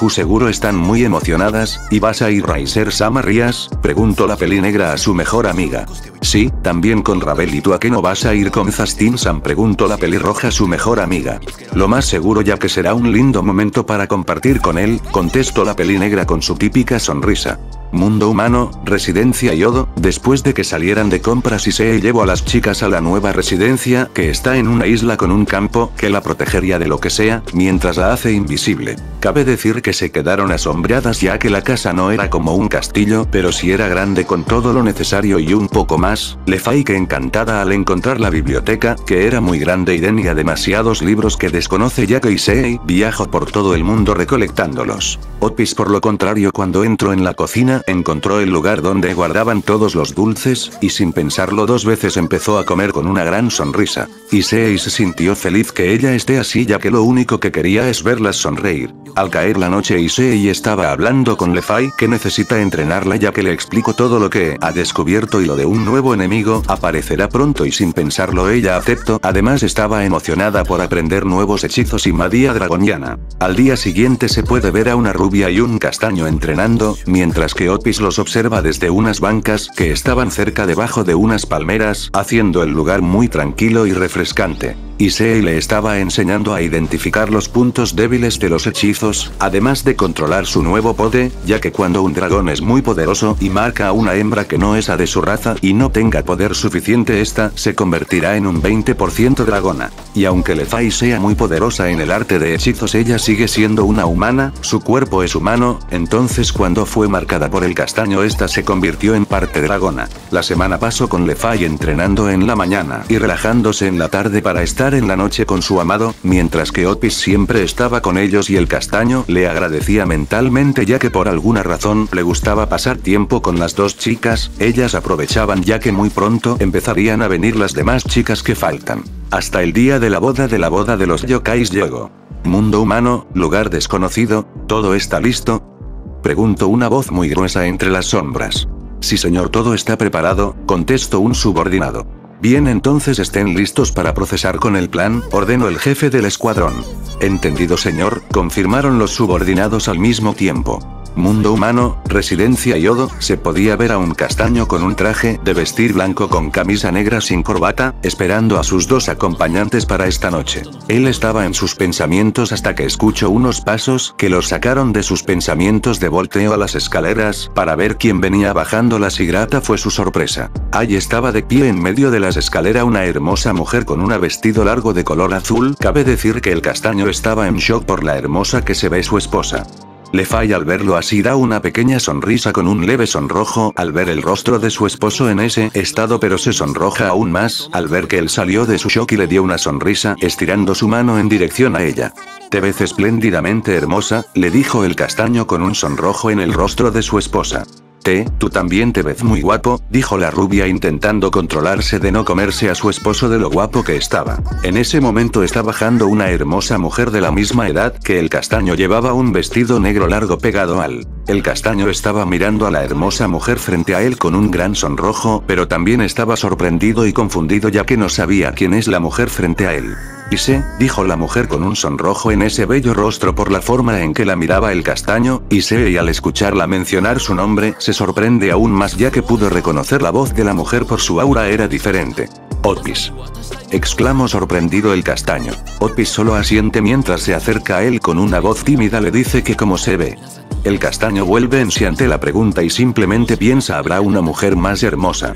seguro están muy emocionadas, ¿y vas a ir Raiser-sama Rias?, preguntó la pelinegra a su mejor amiga. Sí, también con Ravel. ¿Y tú a qué no vas a ir con Zastin-san?, preguntó la pelirroja a su mejor amiga. Lo más seguro, ya que será un lindo momento para compartir con él, contestó la pelinegra con su típica sonrisa. Mundo humano, residencia Yodo. Después de que salieran de compras, Issei llevó a las chicas a la nueva residencia, que está en una isla con un campo que la protegería de lo que sea, mientras la hace invisible. Cabe decir que se quedaron asombradas, ya que la casa no era como un castillo, pero sí era grande con todo lo necesario y un poco más. Le Fay quedó encantada al encontrar la biblioteca, que era muy grande y tenía demasiados libros que desconoce, ya que Issei viajó por todo el mundo recolectándolos. Opis, por lo contrario, cuando entró en la cocina, encontró el lugar donde guardaban todos los dulces, y sin pensarlo dos veces empezó a comer con una gran sonrisa. Issei se sintió feliz que ella esté así, ya que lo único que quería es verlas sonreír. Al caer la noche, Issei estaba hablando con Le Fay, que necesita entrenarla, ya que le explicó todo lo que ha descubierto y lo de un nuevo enemigo aparecerá pronto, y sin pensarlo ella aceptó. Además estaba emocionada por aprender nuevos hechizos y magia dragoniana. Al día siguiente se puede ver a una rubia y un castaño entrenando, mientras que Opis los observa desde unas bancas que estaban cerca debajo de unas palmeras, haciendo el lugar muy tranquilo y refrescante. Issei le estaba enseñando a identificar los puntos débiles de los hechizos, además de controlar su nuevo poder, ya que cuando un dragón es muy poderoso y marca a una hembra que no es de su raza y no tenga poder suficiente, esta se convertirá en un 20% dragona. Y aunque Le Fay sea muy poderosa en el arte de hechizos, ella sigue siendo una humana, su cuerpo es humano, entonces cuando fue marcada por el castaño, esta se convirtió en parte dragona. La semana pasó con Le Fay entrenando en la mañana y relajándose en la tarde para estar en la noche con su amado, mientras que Opis siempre estaba con ellos y el castaño le agradecía mentalmente, ya que por alguna razón le gustaba pasar tiempo con las dos chicas. Ellas aprovechaban, ya que muy pronto empezarían a venir las demás chicas que faltan. Hasta el día de la boda de los yokais llegó. Mundo humano, lugar desconocido, ¿todo está listo?, preguntó una voz muy gruesa entre las sombras. Sí señor, todo está preparado, contestó un subordinado. Bien, entonces estén listos para procesar con el plan, ordenó el jefe del escuadrón. Entendido señor, confirmaron los subordinados al mismo tiempo. Mundo humano, residencia Yodo. Se podía ver a un castaño con un traje de vestir blanco con camisa negra sin corbata, esperando a sus dos acompañantes para esta noche. Él estaba en sus pensamientos hasta que escuchó unos pasos que los sacaron de sus pensamientos. De volteo a las escaleras para ver quién venía bajándolas, y grata fue su sorpresa. Allí estaba de pie en medio de las escaleras una hermosa mujer con un vestido largo de color azul. Cabe decir que el castaño estaba en shock por la hermosa que se ve su esposa. Le Fay, al verlo así, da una pequeña sonrisa con un leve sonrojo al ver el rostro de su esposo en ese estado, pero se sonroja aún más al ver que él salió de su shock y le dio una sonrisa estirando su mano en dirección a ella. Te ves espléndidamente hermosa, le dijo el castaño con un sonrojo en el rostro de su esposa. Tú también te ves muy guapo, dijo la rubia intentando controlarse de no comerse a su esposo de lo guapo que estaba. En ese momento está bajando una hermosa mujer de la misma edad que el castaño, llevaba un vestido negro largo pegado al. El castaño estaba mirando a la hermosa mujer frente a él con un gran sonrojo, pero también estaba sorprendido y confundido, ya que no sabía quién es la mujer frente a él. Issei, dijo la mujer con un sonrojo en ese bello rostro por la forma en que la miraba el castaño. Issei, al escucharla mencionar su nombre, se sorprende aún más, ya que pudo reconocer la voz de la mujer por su aura, era diferente. Opis, exclamó sorprendido el castaño. Opis solo asiente mientras se acerca a él con una voz tímida le dice que cómo se ve. El castaño vuelve en sí ante la pregunta y simplemente piensa habrá una mujer más hermosa.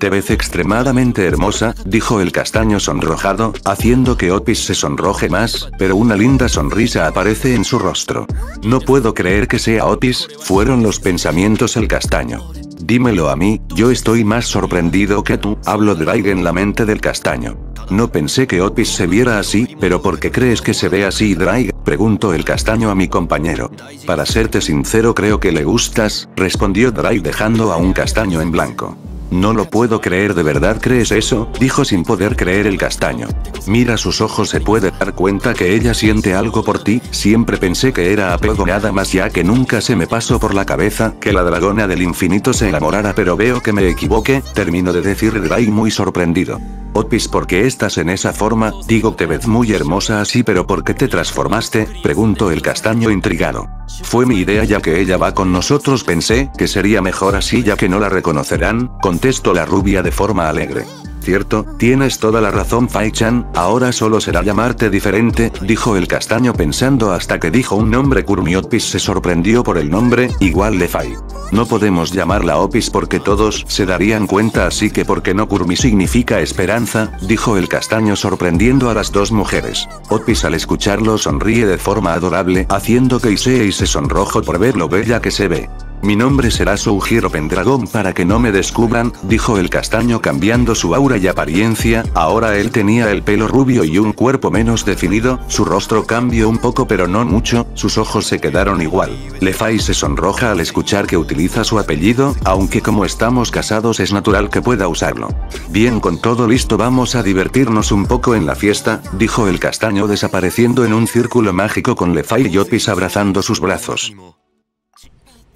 Te ves extremadamente hermosa, dijo el castaño sonrojado, haciendo que Opis se sonroje más, pero una linda sonrisa aparece en su rostro. No puedo creer que sea Opis, fueron los pensamientos del castaño. Dímelo a mí, yo estoy más sorprendido que tú, habló Draig en la mente del castaño. No pensé que Opis se viera así, pero ¿por qué crees que se ve así, Draig?, preguntó el castaño a mi compañero. Para serte sincero, creo que le gustas, respondió Draig dejando a un castaño en blanco. No lo puedo creer, ¿de verdad crees eso?, dijo sin poder creer el castaño. Mira sus ojos, se puede dar cuenta que ella siente algo por ti, siempre pensé que era apego nada más, ya que nunca se me pasó por la cabeza que la dragona del infinito se enamorara, pero veo que me equivoqué, terminó de decir Draig muy sorprendido. Opis, ¿por qué estás en esa forma? Digo, te ves muy hermosa así, pero ¿por qué te transformaste?, preguntó el castaño intrigado. Fue mi idea, ya que ella va con nosotros, pensé que sería mejor así ya que no la reconocerán, contestó la rubia de forma alegre. Cierto, tienes toda la razón Fai-chan, ahora solo será llamarte diferente, dijo el castaño pensando hasta que dijo un nombre. Kurmi. Opis se sorprendió por el nombre, igual Le Fay. No podemos llamarla Opis porque todos se darían cuenta, así que ¿por qué no? Kurmi significa esperanza, dijo el castaño sorprendiendo a las dos mujeres. Opis al escucharlo sonríe de forma adorable, haciendo que Issei se sonroje por ver lo bella que se ve. Mi nombre será Issei Pendragon para que no me descubran, dijo el castaño cambiando su aura y apariencia. Ahora él tenía el pelo rubio y un cuerpo menos definido, su rostro cambió un poco pero no mucho, sus ojos se quedaron igual. Le Fay se sonroja al escuchar que utiliza su apellido, aunque como estamos casados es natural que pueda usarlo. Bien, con todo listo vamos a divertirnos un poco en la fiesta, dijo el castaño desapareciendo en un círculo mágico con Le Fay y Opis abrazando sus brazos.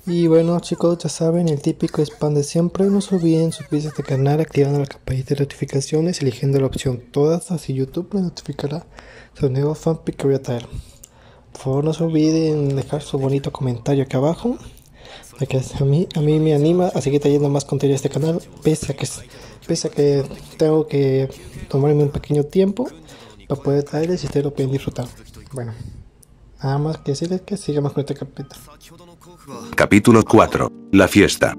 Y bueno chicos, ya saben, el típico spam de siempre, no se olviden suscribirse a este canal activando la campanita de notificaciones, eligiendo la opción todas, así YouTube les notificará su nuevo fanfic que voy a traer. Por favor no se olviden dejar su bonito comentario aquí abajo, ya que a mí me anima a seguir trayendo más contenido a este canal, pese a que tengo que tomarme un pequeño tiempo para poder traerles y ustedes lo pueden disfrutar. Bueno, nada más que decirles que sigamos con este capítulo. Capítulo 4. La fiesta.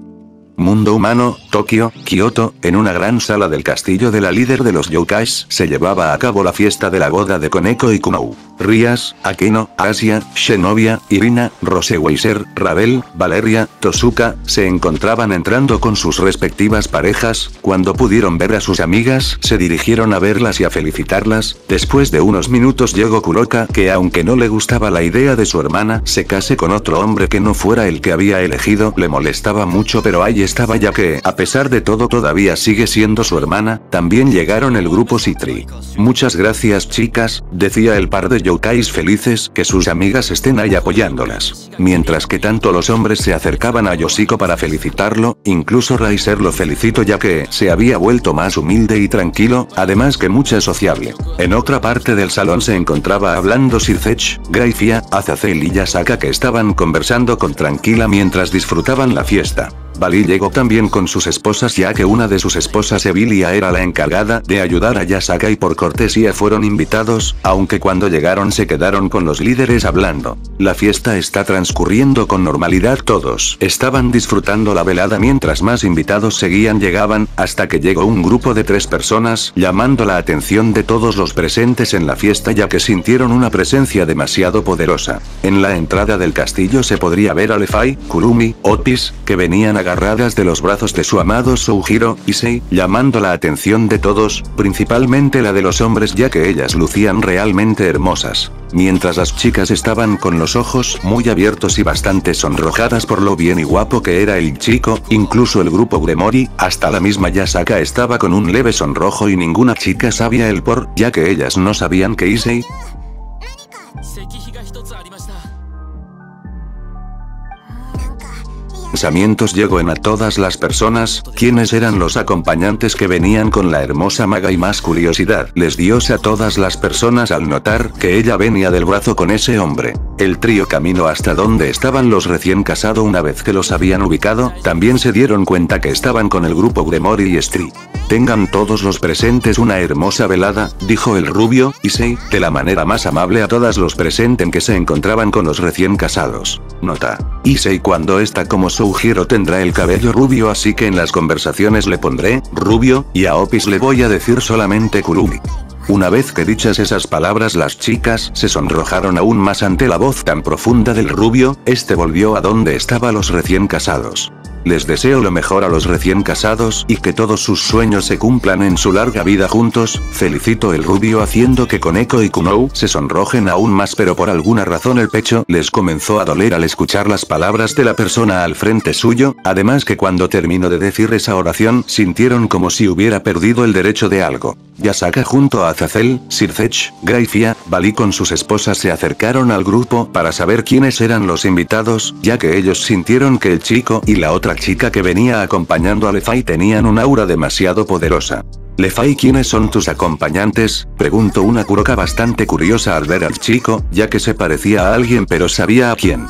Mundo humano, Tokio, Kioto. En una gran sala del castillo de la líder de los yokais se llevaba a cabo la fiesta de la boda de Koneko y Kunou. Rias, Akeno, Asia, Xenovia, Irina, Rossweisse, Ravel, Valeria, Tosuka, se encontraban entrando con sus respectivas parejas. Cuando pudieron ver a sus amigas se dirigieron a verlas y a felicitarlas. Después de unos minutos llegó Kuroka, que aunque no le gustaba la idea de su hermana se case con otro hombre que no fuera el que había elegido, le molestaba mucho, pero ahí estaba ya que, a pesar de todo, todavía sigue siendo su hermana. También llegaron el grupo Sitri. Muchas gracias chicas, decía el par de yokais felices que sus amigas estén ahí apoyándolas. Mientras que tanto los hombres se acercaban a Yoshiko para felicitarlo, incluso Raiser lo felicitó ya que se había vuelto más humilde y tranquilo, además que mucha sociable. En otra parte del salón se encontraba hablando Sirzechs, Grayfia, Azazel y Yasaka, que estaban conversando con tranquila mientras disfrutaban la fiesta. Vali llegó también con sus esposas, ya que una de sus esposas, Evilia, era la encargada de ayudar a Yasaka y por cortesía fueron invitados, aunque cuando llegaron se quedaron con los líderes hablando. La fiesta está transcurriendo con normalidad, todos estaban disfrutando la velada mientras más invitados llegaban, hasta que llegó un grupo de 3 personas, llamando la atención de todos los presentes en la fiesta ya que sintieron una presencia demasiado poderosa. En la entrada del castillo se podría ver a Le Fay, Kurumi, Opis, que venían agarradas de los brazos de su amado Soujiro, Issei, llamando la atención de todos, principalmente la de los hombres ya que ellas lucían realmente hermosas. Mientras las chicas estaban con los ojos muy abiertos y bastante sonrojadas por lo bien y guapo que era el chico, incluso el grupo Gremory, hasta la misma Yasaka estaba con un leve sonrojo y ninguna chica sabía el por, ya que ellas no sabían que Issei pensamientos llegó en a todas las personas, quienes eran los acompañantes que venían con la hermosa maga, y más curiosidad les dio a todas las personas al notar que ella venía del brazo con ese hombre. El trío caminó hasta donde estaban los recién casados. Una vez que los habían ubicado, también se dieron cuenta que estaban con el grupo Gremory y Street. Tengan todos los presentes una hermosa velada, dijo el rubio, Issei, de la manera más amable a todas los presentes que se encontraban con los recién casados. Nota: Issei cuando está como Soujiro tendrá el cabello rubio, así que en las conversaciones le pondré rubio, y a Opis le voy a decir solamente Kurumi. Una vez que dichas esas palabras, las chicas se sonrojaron aún más ante la voz tan profunda del rubio. Este volvió a donde estaban los recién casados. Les deseo lo mejor a los recién casados y que todos sus sueños se cumplan en su larga vida juntos, felicitó el rubio, haciendo que Koneko y Kunou se sonrojen aún más, pero por alguna razón el pecho les comenzó a doler al escuchar las palabras de la persona al frente suyo, además que cuando terminó de decir esa oración sintieron como si hubiera perdido el derecho de algo. Yasaka junto a Azazel, Sirzechs, Grayfia, Vali con sus esposas se acercaron al grupo para saber quiénes eran los invitados, ya que ellos sintieron que el chico y la otra chica que venía acompañando a Le Fay tenían un aura demasiado poderosa. «Le Fay, ¿quiénes son tus acompañantes?», preguntó una Kuroka bastante curiosa al ver al chico, ya que se parecía a alguien pero sabía a quién.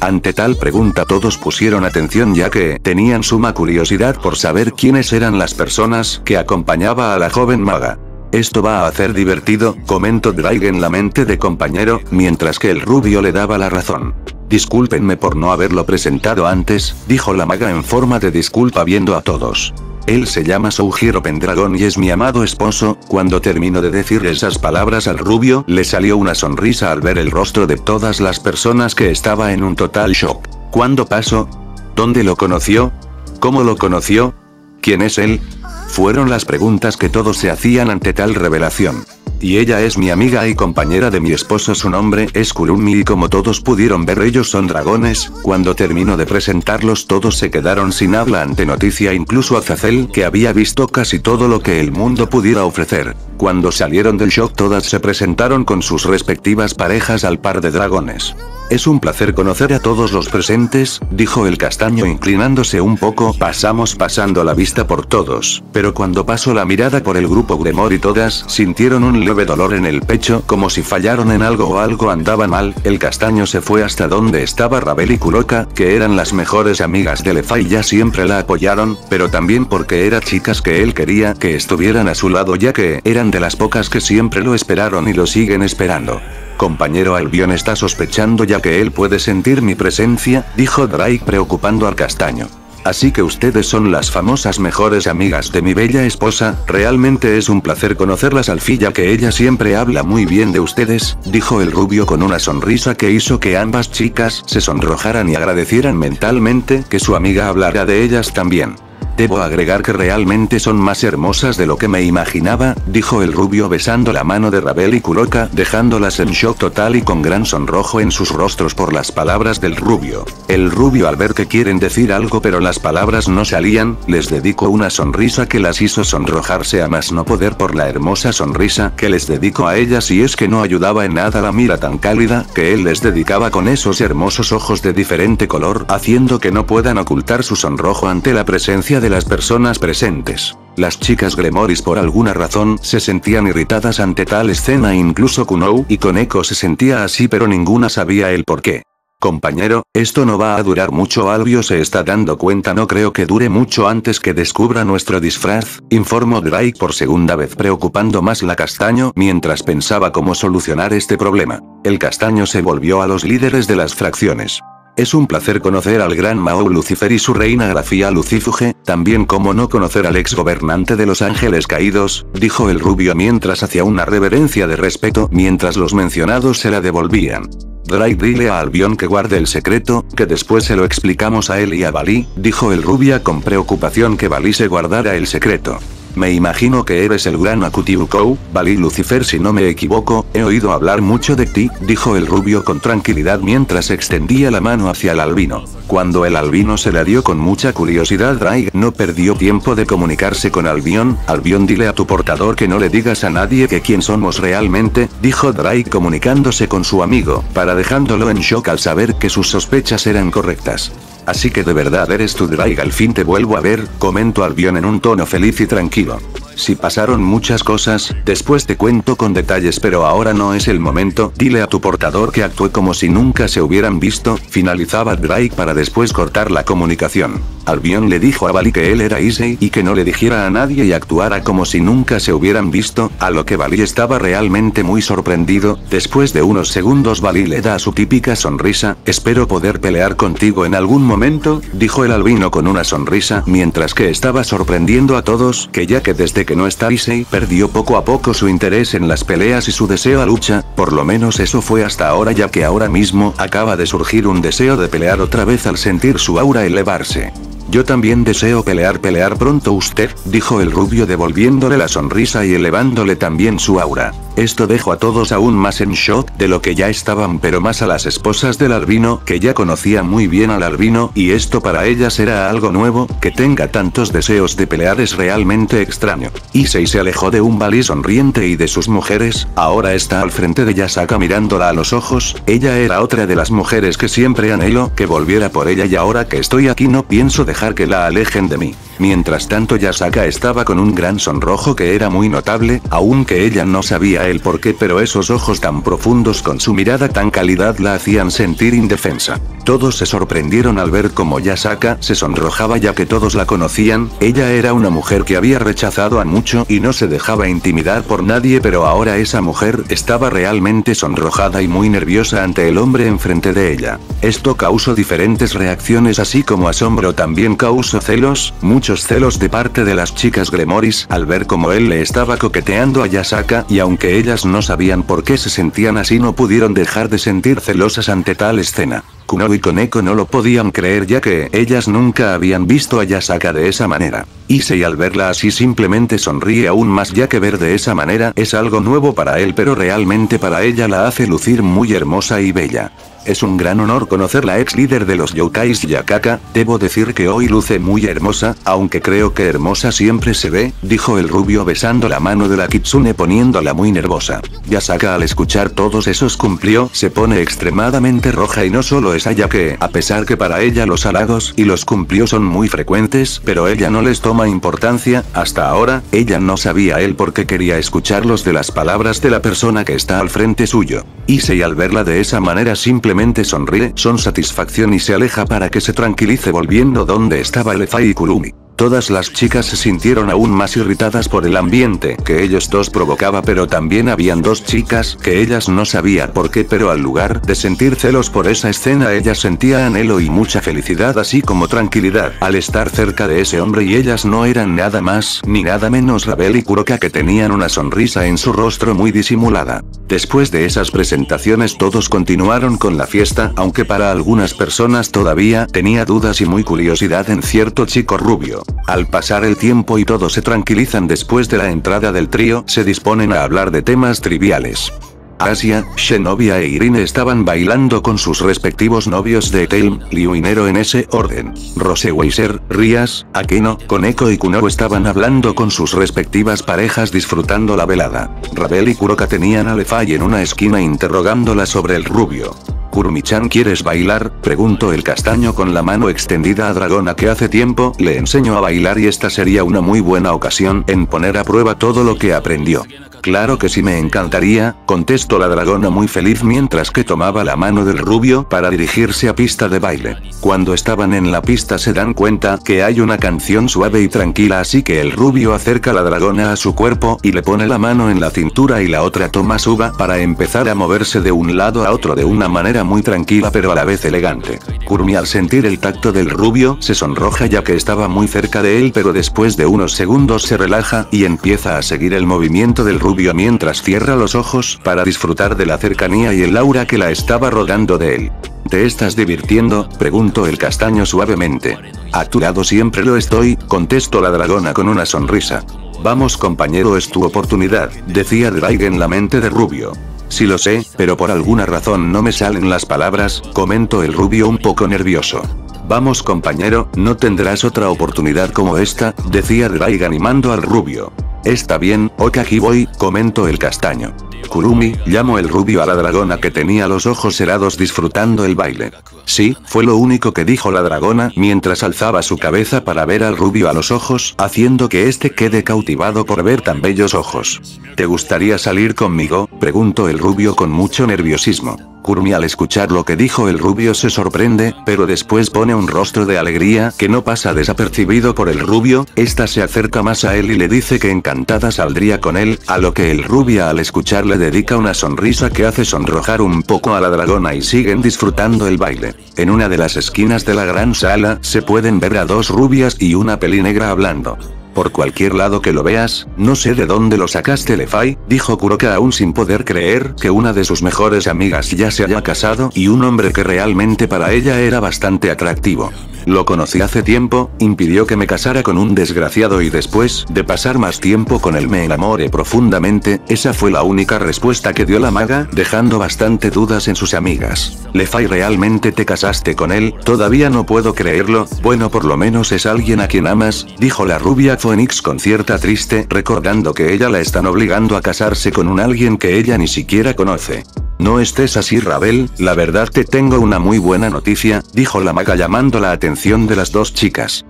Ante tal pregunta todos pusieron atención ya que tenían suma curiosidad por saber quiénes eran las personas que acompañaba a la joven maga. «Esto va a ser divertido», comentó Draig en la mente de compañero, mientras que el rubio le daba la razón. «Discúlpenme por no haberlo presentado antes», dijo la maga en forma de disculpa viendo a todos. «Él se llama Issei Pendragon y es mi amado esposo». Cuando terminó de decir esas palabras al rubio le salió una sonrisa al ver el rostro de todas las personas que estaba en un total shock. ¿Cuándo pasó? ¿Dónde lo conoció? ¿Cómo lo conoció? ¿Quién es él? Fueron las preguntas que todos se hacían ante tal revelación. «Y ella es mi amiga y compañera de mi esposo, su nombre es Kurmi y como todos pudieron ver ellos son dragones». Cuando terminó de presentarlos todos se quedaron sin habla ante noticia, incluso Azazel que había visto casi todo lo que el mundo pudiera ofrecer. Cuando salieron del shock todas se presentaron con sus respectivas parejas al par de dragones. «Es un placer conocer a todos los presentes», dijo el castaño inclinándose un poco. Pasamos pasando la vista por todos, pero cuando pasó la mirada por el grupo Gremory todas sintieron un leve dolor en el pecho, como si fallaron en algo o algo andaba mal. El castaño se fue hasta donde estaba Ravel y Kuroka, que eran las mejores amigas de Le Fay y ya siempre la apoyaron, pero también porque eran chicas que él quería que estuvieran a su lado ya que eran de las pocas que siempre lo esperaron y lo siguen esperando. «Compañero Albion está sospechando ya que él puede sentir mi presencia», dijo Draig preocupando al castaño. «Así que ustedes son las famosas mejores amigas de mi bella esposa, realmente es un placer conocerlas al fin ya que ella siempre habla muy bien de ustedes», dijo el rubio con una sonrisa que hizo que ambas chicas se sonrojaran y agradecieran mentalmente que su amiga hablara de ellas también. «Debo agregar que realmente son más hermosas de lo que me imaginaba», dijo el rubio besando la mano de Ravel y Kuroka, dejándolas en shock total y con gran sonrojo en sus rostros por las palabras del rubio. El rubio al ver que quieren decir algo pero las palabras no salían, les dedicó una sonrisa que las hizo sonrojarse a más no poder por la hermosa sonrisa que les dedicó a ellas, y es que no ayudaba en nada la mira tan cálida que él les dedicaba con esos hermosos ojos de diferente color, haciendo que no puedan ocultar su sonrojo ante la presencia de las personas presentes. Las chicas Gremory por alguna razón se sentían irritadas ante tal escena, incluso Kunou y Koneko se sentía así pero ninguna sabía el porqué. «Compañero, esto no va a durar mucho, Albio se está dando cuenta, no creo que dure mucho antes que descubra nuestro disfraz», informó Draig por segunda vez preocupando más la castaño mientras pensaba cómo solucionar este problema. El castaño se volvió a los líderes de las fracciones. «Es un placer conocer al gran Mao Lucifer y su reina Grayfia Lucifuge, también como no conocer al ex gobernante de los Ángeles Caídos», dijo el rubio mientras hacía una reverencia de respeto mientras los mencionados se la devolvían. «Draig, dile a Albion que guarde el secreto, que después se lo explicamos a él y a Vali», dijo el rubia con preocupación que Vali se guardara el secreto. «Me imagino que eres el gran Akutiukou, Vali Lucifer si no me equivoco, he oído hablar mucho de ti», dijo el rubio con tranquilidad mientras extendía la mano hacia el albino. Cuando el albino se la dio con mucha curiosidad, Draig no perdió tiempo de comunicarse con Albion. «Albion, dile a tu portador que no le digas a nadie que quién somos realmente», dijo Draig comunicándose con su amigo, dejándolo en shock al saber que sus sospechas eran correctas. «Así que de verdad eres tú, Draig, al fin te vuelvo a ver», comentó Albion en un tono feliz y tranquilo. «Si pasaron muchas cosas, después te cuento con detalles pero ahora no es el momento, dile a tu portador que actúe como si nunca se hubieran visto», finalizaba Draig para después cortar la comunicación. Albion le dijo a Vali que él era Issei y que no le dijera a nadie y actuara como si nunca se hubieran visto, a lo que Vali estaba realmente muy sorprendido. Después de unos segundos Vali le da su típica sonrisa. «Espero poder pelear contigo en algún momento», dijo el albino con una sonrisa mientras que estaba sorprendiendo a todos, que ya que desde que no está Issei perdió poco a poco su interés en las peleas y su deseo a lucha, por lo menos eso fue hasta ahora ya que ahora mismo acaba de surgir un deseo de pelear otra vez al sentir su aura elevarse. «Yo también deseo pelear pronto usted», dijo el rubio devolviéndole la sonrisa y elevándole también su aura. Esto dejó a todos aún más en shock de lo que ya estaban, pero más a las esposas del albino, que ya conocía muy bien al albino y esto para ellas era algo nuevo. Que tenga tantos deseos de pelear es realmente extraño. Issei se alejó de un Vali sonriente y de sus mujeres, ahora está al frente de Yasaka mirándola a los ojos. «Ella era otra de las mujeres que siempre anhelo que volviera por ella y ahora que estoy aquí no pienso dejar que la alejen de mí». Mientras tanto Yasaka estaba con un gran sonrojo que era muy notable, aunque ella no sabía el porqué, pero esos ojos tan profundos con su mirada tan cálida la hacían sentir indefensa. Todos se sorprendieron al ver cómo Yasaka se sonrojaba, ya que todos la conocían, ella era una mujer que había rechazado a mucho y no se dejaba intimidar por nadie, pero ahora esa mujer estaba realmente sonrojada y muy nerviosa ante el hombre enfrente de ella. Esto causó diferentes reacciones así como asombro, también causó celos, muchos celos de parte de las chicas Gremorys al ver cómo él le estaba coqueteando a Yasaka, y aunque ellas no sabían por qué se sentían así no pudieron dejar de sentir celosas ante tal escena. Kunou y Koneko no lo podían creer ya que ellas nunca habían visto a Yasaka de esa manera. Issei al verla así simplemente sonríe aún más, ya que ver de esa manera es algo nuevo para él, pero realmente para ella la hace lucir muy hermosa y bella. Es un gran honor conocer la ex líder de los youkais Yasaka, debo decir que hoy luce muy hermosa, aunque creo que hermosa siempre se ve, dijo el rubio besando la mano de la kitsune poniéndola muy nerviosa. Yasaka al escuchar todos esos cumplió, se pone extremadamente roja y no solo esa, ya que, a pesar que para ella los halagos y los cumplió son muy frecuentes, pero ella no les toma importancia, hasta ahora, ella no sabía el por qué quería escucharlos de las palabras de la persona que está al frente suyo. Issei al verla de esa manera simplemente sonríe con satisfacción y se aleja para que se tranquilice, volviendo donde estaba Le Fay y Kurumi. Todas las chicas se sintieron aún más irritadas por el ambiente que ellos dos provocaba, pero también habían dos chicas que ellas no sabían por qué, pero al lugar de sentir celos por esa escena ellas sentían anhelo y mucha felicidad así como tranquilidad al estar cerca de ese hombre, y ellas no eran nada más ni nada menos Ravel y Kuroka, que tenían una sonrisa en su rostro muy disimulada. Después de esas presentaciones todos continuaron con la fiesta, aunque para algunas personas todavía tenía dudas y muy curiosidad en cierto chico rubio. Al pasar el tiempo y todos se tranquilizan después de la entrada del trío, se disponen a hablar de temas triviales. Asia, Xenovia e Irine estaban bailando con sus respectivos novios de Etelm, Liu y Nero en ese orden. Rossweisse, Rias, Akeno, Koneko y Kunou estaban hablando con sus respectivas parejas disfrutando la velada. Ravel y Kuroka tenían a Le Fay en una esquina interrogándola sobre el rubio. Kurmi-chan, ¿quieres bailar?, preguntó el castaño con la mano extendida a Dragona, que hace tiempo le enseñó a bailar y esta sería una muy buena ocasión en poner a prueba todo lo que aprendió. Claro que sí, me encantaría, contestó la dragona muy feliz mientras que tomaba la mano del rubio para dirigirse a pista de baile. Cuando estaban en la pista se dan cuenta que hay una canción suave y tranquila, así que el rubio acerca a la dragona a su cuerpo y le pone la mano en la cintura y la otra toma su uva para empezar a moverse de un lado a otro de una manera muy tranquila pero a la vez elegante. Kurmi al sentir el tacto del rubio se sonroja ya que estaba muy cerca de él, pero después de unos segundos se relaja y empieza a seguir el movimiento del rubio mientras cierra los ojos para disfrutar de la cercanía y el aura que la estaba rodando de él. ¿Te estás divirtiendo?, preguntó el castaño suavemente. A tu lado siempre lo estoy, contestó la dragona con una sonrisa. Vamos compañero, es tu oportunidad, decía Draig en la mente de Rubio. Sí lo sé, pero por alguna razón no me salen las palabras, comentó el rubio un poco nervioso. Vamos compañero, no tendrás otra oportunidad como esta, decía Draig animando al rubio. Está bien, ok, aquí voy, comentó el castaño. Kurumi, llamó el rubio a la dragona que tenía los ojos helados disfrutando el baile. Sí, fue lo único que dijo la dragona mientras alzaba su cabeza para ver al rubio a los ojos, haciendo que este quede cautivado por ver tan bellos ojos. ¿Te gustaría salir conmigo?, preguntó el rubio con mucho nerviosismo. Kurmi al escuchar lo que dijo el rubio se sorprende, pero después pone un rostro de alegría que no pasa desapercibido por el rubio, esta se acerca más a él y le dice que encantada saldría con él, a lo que el rubio al escucharle dedica una sonrisa que hace sonrojar un poco a la dragona y siguen disfrutando el baile. En una de las esquinas de la gran sala se pueden ver a dos rubias y una pelinegra hablando. Por cualquier lado que lo veas, no sé de dónde lo sacaste Le Fay, dijo Kuroka aún sin poder creer que una de sus mejores amigas ya se haya casado y un hombre que realmente para ella era bastante atractivo. Lo conocí hace tiempo, impidió que me casara con un desgraciado y después de pasar más tiempo con él me enamoré profundamente, esa fue la única respuesta que dio la maga, dejando bastante dudas en sus amigas. Le Fay, ¿realmente te casaste con él? Todavía no puedo creerlo, bueno por lo menos es alguien a quien amas, dijo la rubia Phoenix con cierta triste, recordando que ella la están obligando a casarse con un alguien que ella ni siquiera conoce. No estés así Ravel, la verdad te tengo una muy buena noticia, dijo la maga llamando la atención de las dos chicas.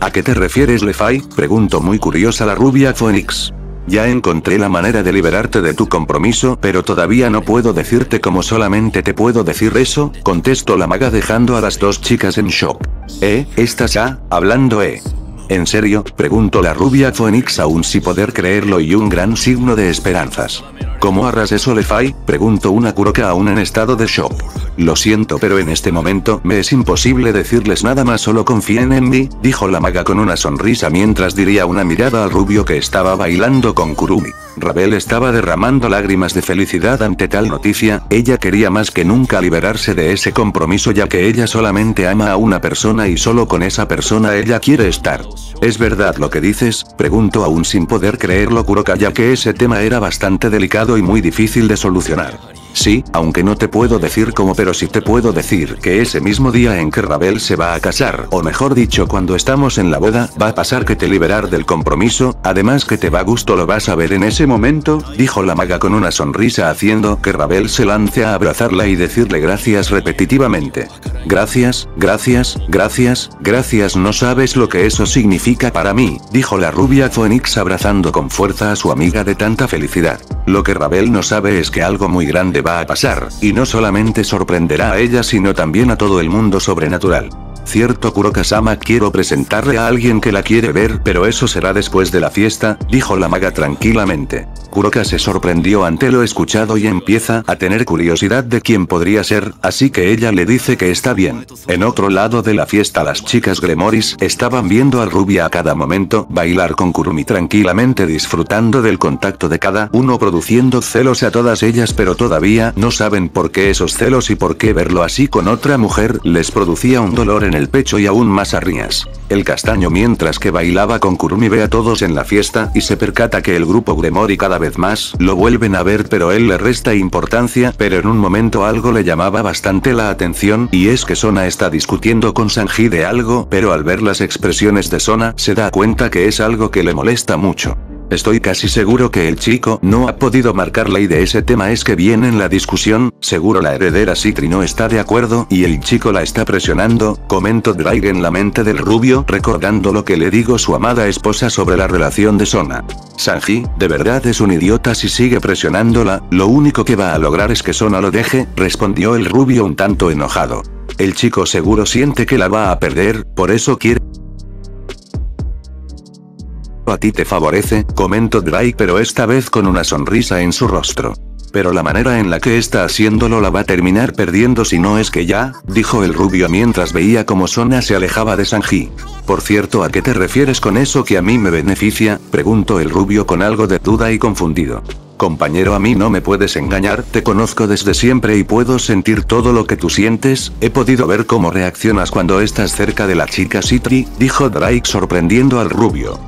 ¿A qué te refieres, Le Fay?, preguntó muy curiosa la rubia Fénix. Ya encontré la manera de liberarte de tu compromiso, pero todavía no puedo decirte cómo. Solamente te puedo decir eso, contestó la maga dejando a las dos chicas en shock. ¿Estás ya hablando ¿En serio?, preguntó la rubia Fénix aún sin poder creerlo y un gran signo de esperanzas. ¿Cómo harás eso, Le Fay?, preguntó una Kuroka aún en estado de shock. Lo siento, pero en este momento me es imposible decirles nada más, solo confíen en mí, dijo la maga con una sonrisa mientras diría una mirada al rubio que estaba bailando con Kurumi. Ravel estaba derramando lágrimas de felicidad ante tal noticia. Ella quería más que nunca liberarse de ese compromiso, ya que ella solamente ama a una persona y solo con esa persona ella quiere estar. ¿Es verdad lo que dices?, preguntó aún sin poder creerlo Kuroka, ya que ese tema era bastante delicado y muy difícil de solucionar. Sí, aunque no te puedo decir cómo, pero sí te puedo decir que ese mismo día en que Ravel se va a casar, o mejor dicho cuando estamos en la boda, va a pasar que te liberar del compromiso, además que te va a gusto, lo vas a ver en ese momento, dijo la maga con una sonrisa haciendo que Ravel se lance a abrazarla y decirle gracias repetitivamente. Gracias, gracias, gracias, gracias, no sabes lo que eso significa para mí, dijo la rubia Fénix abrazando con fuerza a su amiga de tanta felicidad. Lo que Ravel no sabe es que algo muy grande va a pasar, y no solamente sorprenderá a ella sino también a todo el mundo sobrenatural. Cierto, Kuroka-sama, quiero presentarle a alguien que la quiere ver, pero eso será después de la fiesta, dijo la maga tranquilamente. Kuroka se sorprendió ante lo escuchado y empieza a tener curiosidad de quién podría ser, así que ella le dice que está bien. En otro lado de la fiesta, las chicas Gremory estaban viendo al rubia a cada momento bailar con Kurumi tranquilamente, disfrutando del contacto de cada uno, produciendo celos a todas ellas, pero todavía no saben por qué esos celos y por qué verlo así con otra mujer les producía un dolor en el pecho y aún más a Rias el Castaño, mientras que bailaba con Kurumi, ve a todos en la fiesta y se percata que el grupo Gremory cada vez más lo vuelven a ver, pero él le resta importancia. Pero en un momento algo le llamaba bastante la atención, y es que Sona está discutiendo con Sanji de algo, pero al ver las expresiones de Sona se da cuenta que es algo que le molesta mucho. Estoy casi seguro que el chico no ha podido marcarla y de ese tema es que viene en la discusión, seguro la heredera Sitri no está de acuerdo y el chico la está presionando, comentó Draig en la mente del rubio, recordando lo que le dijo su amada esposa sobre la relación de Sona. Sanji, de verdad es un idiota, si sigue presionándola, lo único que va a lograr es que Sona lo deje, respondió el rubio un tanto enojado. El chico seguro siente que la va a perder, por eso quiere... A ti te favorece, comentó Draig, pero esta vez con una sonrisa en su rostro. Pero la manera en la que está haciéndolo la va a terminar perdiendo, si no es que ya, dijo el rubio mientras veía cómo Sona se alejaba de Sanji. Por cierto, ¿a qué te refieres con eso que a mí me beneficia?, preguntó el rubio con algo de duda y confundido. Compañero, a mí no me puedes engañar, te conozco desde siempre y puedo sentir todo lo que tú sientes, he podido ver cómo reaccionas cuando estás cerca de la chica Sitri, dijo Draig sorprendiendo al rubio.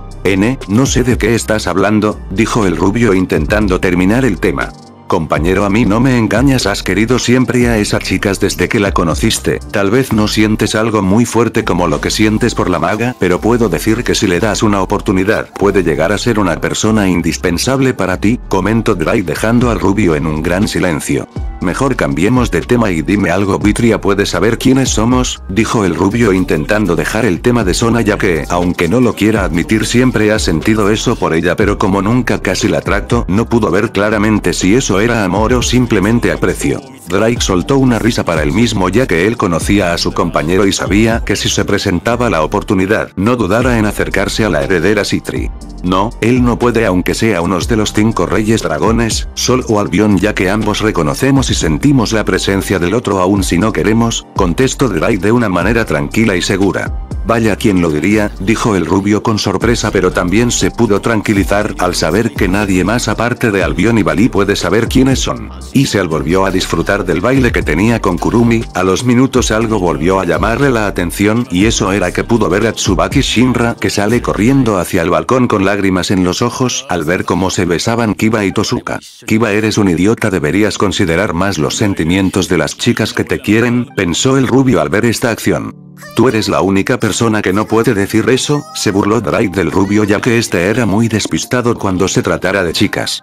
No sé de qué estás hablando, dijo el rubio intentando terminar el tema. Compañero, a mí no me engañas, has querido siempre a esa chica desde que la conociste, tal vez no sientes algo muy fuerte como lo que sientes por la maga, pero puedo decir que si le das una oportunidad puede llegar a ser una persona indispensable para ti, comentó Draig dejando al rubio en un gran silencio. Mejor cambiemos de tema y dime algo, Vitria puede saber quiénes somos, dijo el rubio intentando dejar el tema de Sona, ya que, aunque no lo quiera admitir, siempre ha sentido eso por ella, pero como nunca casi la trato, no pudo ver claramente si eso era amor o simplemente aprecio. Draig soltó una risa para él mismo, ya que él conocía a su compañero y sabía que si se presentaba la oportunidad no dudara en acercarse a la heredera Sitri. No, él no puede, aunque sea uno de los 5 reyes dragones, Sol o Albion, ya que ambos reconocemos y sentimos la presencia del otro aún si no queremos, contestó Draig de una manera tranquila y segura. Vaya, quien lo diría, dijo el rubio con sorpresa, pero también se pudo tranquilizar al saber que nadie más aparte de Albion y Vali puede saber quiénes son. Y se volvió a disfrutar del baile que tenía con Kurumi. A los minutos algo volvió a llamarle la atención, y eso era que pudo ver a Tsubaki Shinra, que sale corriendo hacia el balcón con lágrimas en los ojos al ver cómo se besaban Kiba y Tosuka. Kiba, eres un idiota, deberías considerar más los sentimientos de las chicas que te quieren, pensó el rubio al ver esta acción. Tú eres la única persona que no puede decir eso, se burló Draig del rubio, ya que este era muy despistado cuando se tratara de chicas.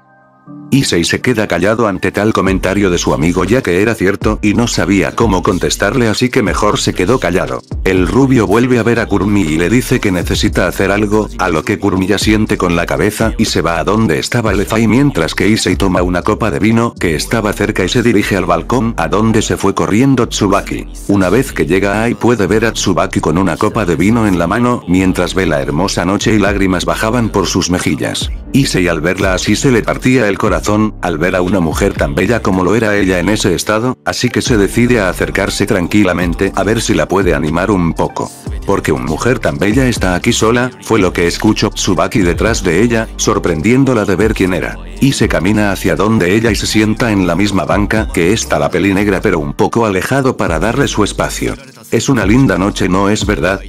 Issei se queda callado ante tal comentario de su amigo ya que era cierto y no sabía cómo contestarle, así que mejor se quedó callado. El rubio vuelve a ver a Kurmi y le dice que necesita hacer algo, a lo que Kurmi ya siente con la cabeza y se va a donde estaba Le Fay, mientras que Issei toma una copa de vino que estaba cerca y se dirige al balcón a donde se fue corriendo Tsubaki. Una vez que llega ahí puede ver a Tsubaki con una copa de vino en la mano mientras ve la hermosa noche y lágrimas bajaban por sus mejillas. Issei al verla así se le partía el corazón, al ver a una mujer tan bella como lo era ella en ese estado, así que se decide a acercarse tranquilamente a ver si la puede animar un poco. Porque una mujer tan bella está aquí sola, fue lo que escuchó Tsubaki detrás de ella, sorprendiéndola de ver quién era. Issei camina hacia donde ella y se sienta en la misma banca que está la peli negra pero un poco alejado para darle su espacio. Es una linda noche, ¿no es verdad?,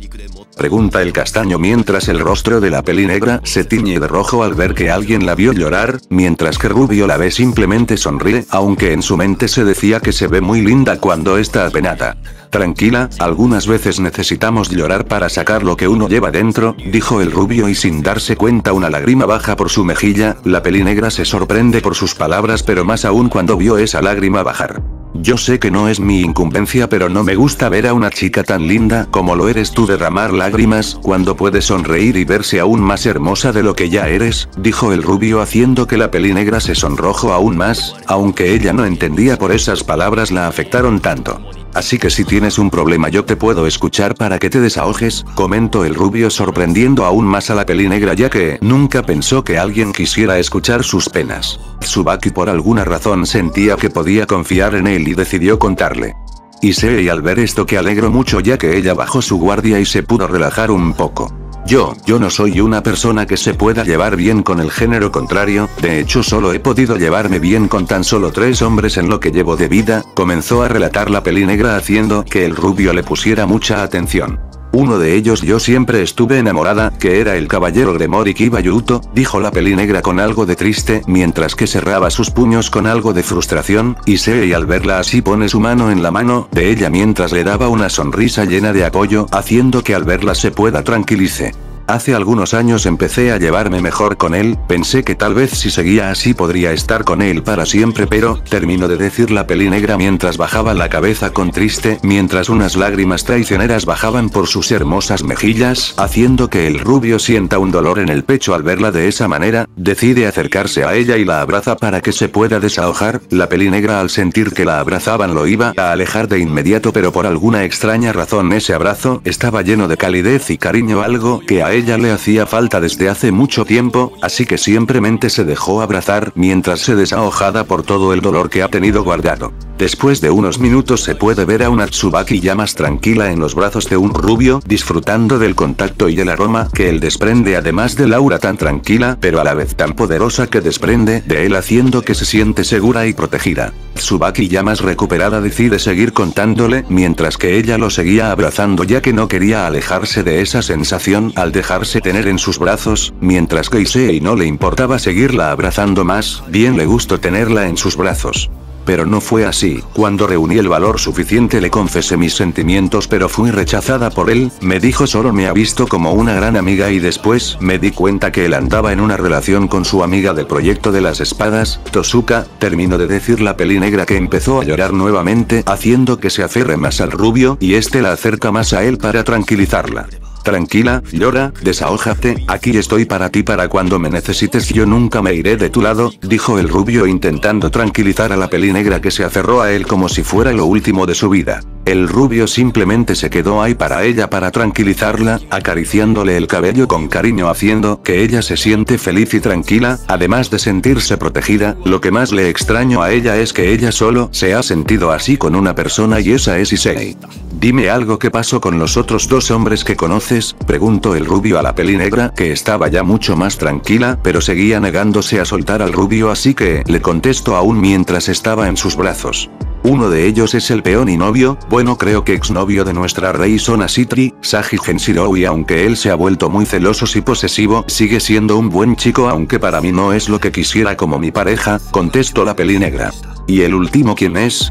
pregunta el castaño mientras el rostro de la peli negra se tiñe de rojo al ver que alguien la vio llorar, mientras que Rubio la ve simplemente sonríe, aunque en su mente se decía que se ve muy linda cuando está apenada. Tranquila, algunas veces necesitamos llorar para sacar lo que uno lleva dentro, dijo el rubio y sin darse cuenta una lágrima baja por su mejilla. La peli negra se sorprende por sus palabras pero más aún cuando vio esa lágrima bajar. Yo sé que no es mi incumbencia pero no me gusta ver a una chica tan linda como lo eres tú derramar lágrimas cuando puedes sonreír y verse aún más hermosa de lo que ya eres, dijo el rubio haciendo que la peli negra se sonrojó aún más, aunque ella no entendía por esas palabras la afectaron tanto. Así que si tienes un problema yo te puedo escuchar para que te desahogues, comentó el rubio sorprendiendo aún más a la peli negra ya que nunca pensó que alguien quisiera escuchar sus penas. Tsubaki por alguna razón sentía que podía confiar en él y decidió contarle. Issei al ver esto que alegró mucho ya que ella bajó su guardia y se pudo relajar un poco. Yo no soy una persona que se pueda llevar bien con el género contrario, de hecho solo he podido llevarme bien con tan solo 3 hombres en lo que llevo de vida, comenzó a relatar la peli negra haciendo que el rubio le pusiera mucha atención. Uno de ellos yo siempre estuve enamorada, que era el caballero Gremory Kiba Yuto, dijo la peli negra con algo de triste mientras que cerraba sus puños con algo de frustración. Issei al verla así pone su mano en la mano de ella mientras le daba una sonrisa llena de apoyo, haciendo que al verla se pueda tranquilice. Hace algunos años empecé a llevarme mejor con él, pensé que tal vez si seguía así podría estar con él para siempre pero, terminó de decir la peli negra mientras bajaba la cabeza con triste, mientras unas lágrimas traicioneras bajaban por sus hermosas mejillas, haciendo que el rubio sienta un dolor en el pecho al verla de esa manera, decide acercarse a ella y la abraza para que se pueda desahogar. La peli negra al sentir que la abrazaban lo iba a alejar de inmediato pero por alguna extraña razón ese abrazo estaba lleno de calidez y cariño, algo que a ella le hacía falta desde hace mucho tiempo, así que simplemente se dejó abrazar mientras se desahogaba por todo el dolor que ha tenido guardado. Después de unos minutos se puede ver a una Tsubaki ya más tranquila en los brazos de un rubio, disfrutando del contacto y el aroma que él desprende además del aura tan tranquila pero a la vez tan poderosa que desprende de él, haciendo que se siente segura y protegida. Tsubaki ya más recuperada decide seguir contándole mientras que ella lo seguía abrazando ya que no quería alejarse de esa sensación al dejarse tener en sus brazos, mientras que Issei no le importaba seguirla abrazando más, bien le gustó tenerla en sus brazos. Pero no fue así, cuando reuní el valor suficiente le confesé mis sentimientos pero fui rechazada por él, me dijo solo me ha visto como una gran amiga y después me di cuenta que él andaba en una relación con su amiga del proyecto de las espadas, Tosuka, terminó de decir la peli negra que empezó a llorar nuevamente haciendo que se aferre más al rubio y este la acerca más a él para tranquilizarla. Tranquila, llora, desahójate, aquí estoy para ti para cuando me necesites, yo nunca me iré de tu lado, dijo el rubio intentando tranquilizar a la peli negra que se aferró a él como si fuera lo último de su vida. El rubio simplemente se quedó ahí para ella para tranquilizarla, acariciándole el cabello con cariño haciendo que ella se siente feliz y tranquila, además de sentirse protegida. Lo que más le extrañó a ella es que ella solo se ha sentido así con una persona y esa es Issei. Dime algo, ¿qué pasó con los otros 2 hombres que conoces?, preguntó el rubio a la peli negra que estaba ya mucho más tranquila pero seguía negándose a soltar al rubio, así que le contestó aún mientras estaba en sus brazos. Uno de ellos es el peón y novio, bueno creo que exnovio de nuestra rey Sona Sitri, Saji Genshirou, y aunque él se ha vuelto muy celoso y posesivo, sigue siendo un buen chico aunque para mí no es lo que quisiera como mi pareja, contestó la peli negra. ¿Y el último quién es?,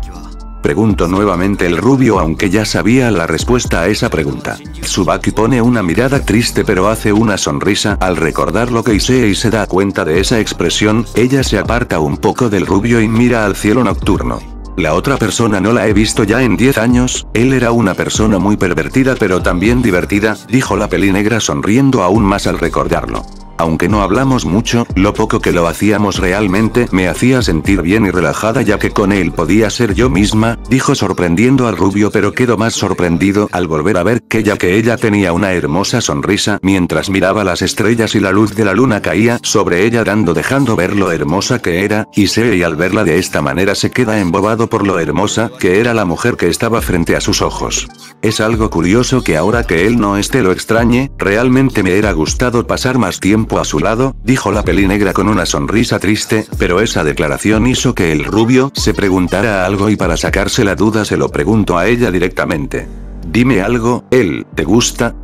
preguntó nuevamente el rubio, aunque ya sabía la respuesta a esa pregunta. Tsubaki pone una mirada triste pero hace una sonrisa al recordar lo que Issei se da cuenta de esa expresión. Ella se aparta un poco del rubio y mira al cielo nocturno. La otra persona no la he visto ya en 10 años, él era una persona muy pervertida pero también divertida, dijo la pelinegra sonriendo aún más al recordarlo. Aunque no hablamos mucho, lo poco que lo hacíamos realmente me hacía sentir bien y relajada ya que con él podía ser yo misma, dijo sorprendiendo al rubio, pero quedó más sorprendido al volver a ver que ya que ella tenía una hermosa sonrisa mientras miraba las estrellas y la luz de la luna caía sobre ella dejando ver lo hermosa que era. Issei al verla de esta manera se queda embobado por lo hermosa que era la mujer que estaba frente a sus ojos. Es algo curioso que ahora que él no esté lo extrañe, realmente me era gustado pasar más tiempo a su lado, dijo la pelinegra con una sonrisa triste, pero esa declaración hizo que el rubio se preguntara algo y para sacarse la duda se lo preguntó a ella directamente. Dime algo, él, ¿te gusta?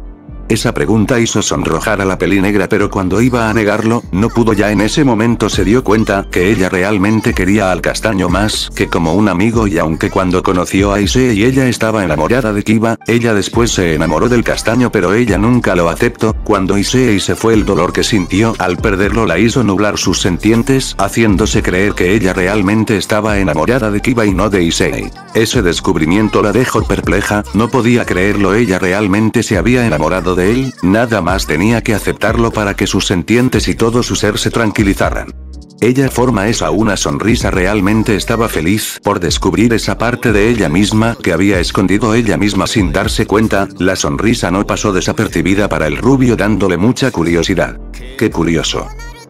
Esa pregunta hizo sonrojar a la pelinegra pero cuando iba a negarlo, no pudo ya en ese momento se dio cuenta que ella realmente quería al castaño más que como un amigo y aunque cuando conoció a Issei ella estaba enamorada de Kiba, ella después se enamoró del castaño pero ella nunca lo aceptó. Cuando Issei se fue el dolor que sintió al perderlo la hizo nublar sus sentientes haciéndose creer que ella realmente estaba enamorada de Kiba y no de Issei. Ese descubrimiento la dejó perpleja, no podía creerlo, ella realmente se había enamorado de él, nada más tenía que aceptarlo para que sus sentientes y todo su ser se tranquilizaran. Ella forma esa una sonrisa, realmente estaba feliz por descubrir esa parte de ella misma que había escondido ella misma sin darse cuenta. La sonrisa no pasó desapercibida para el rubio dándole mucha curiosidad. Qué curioso.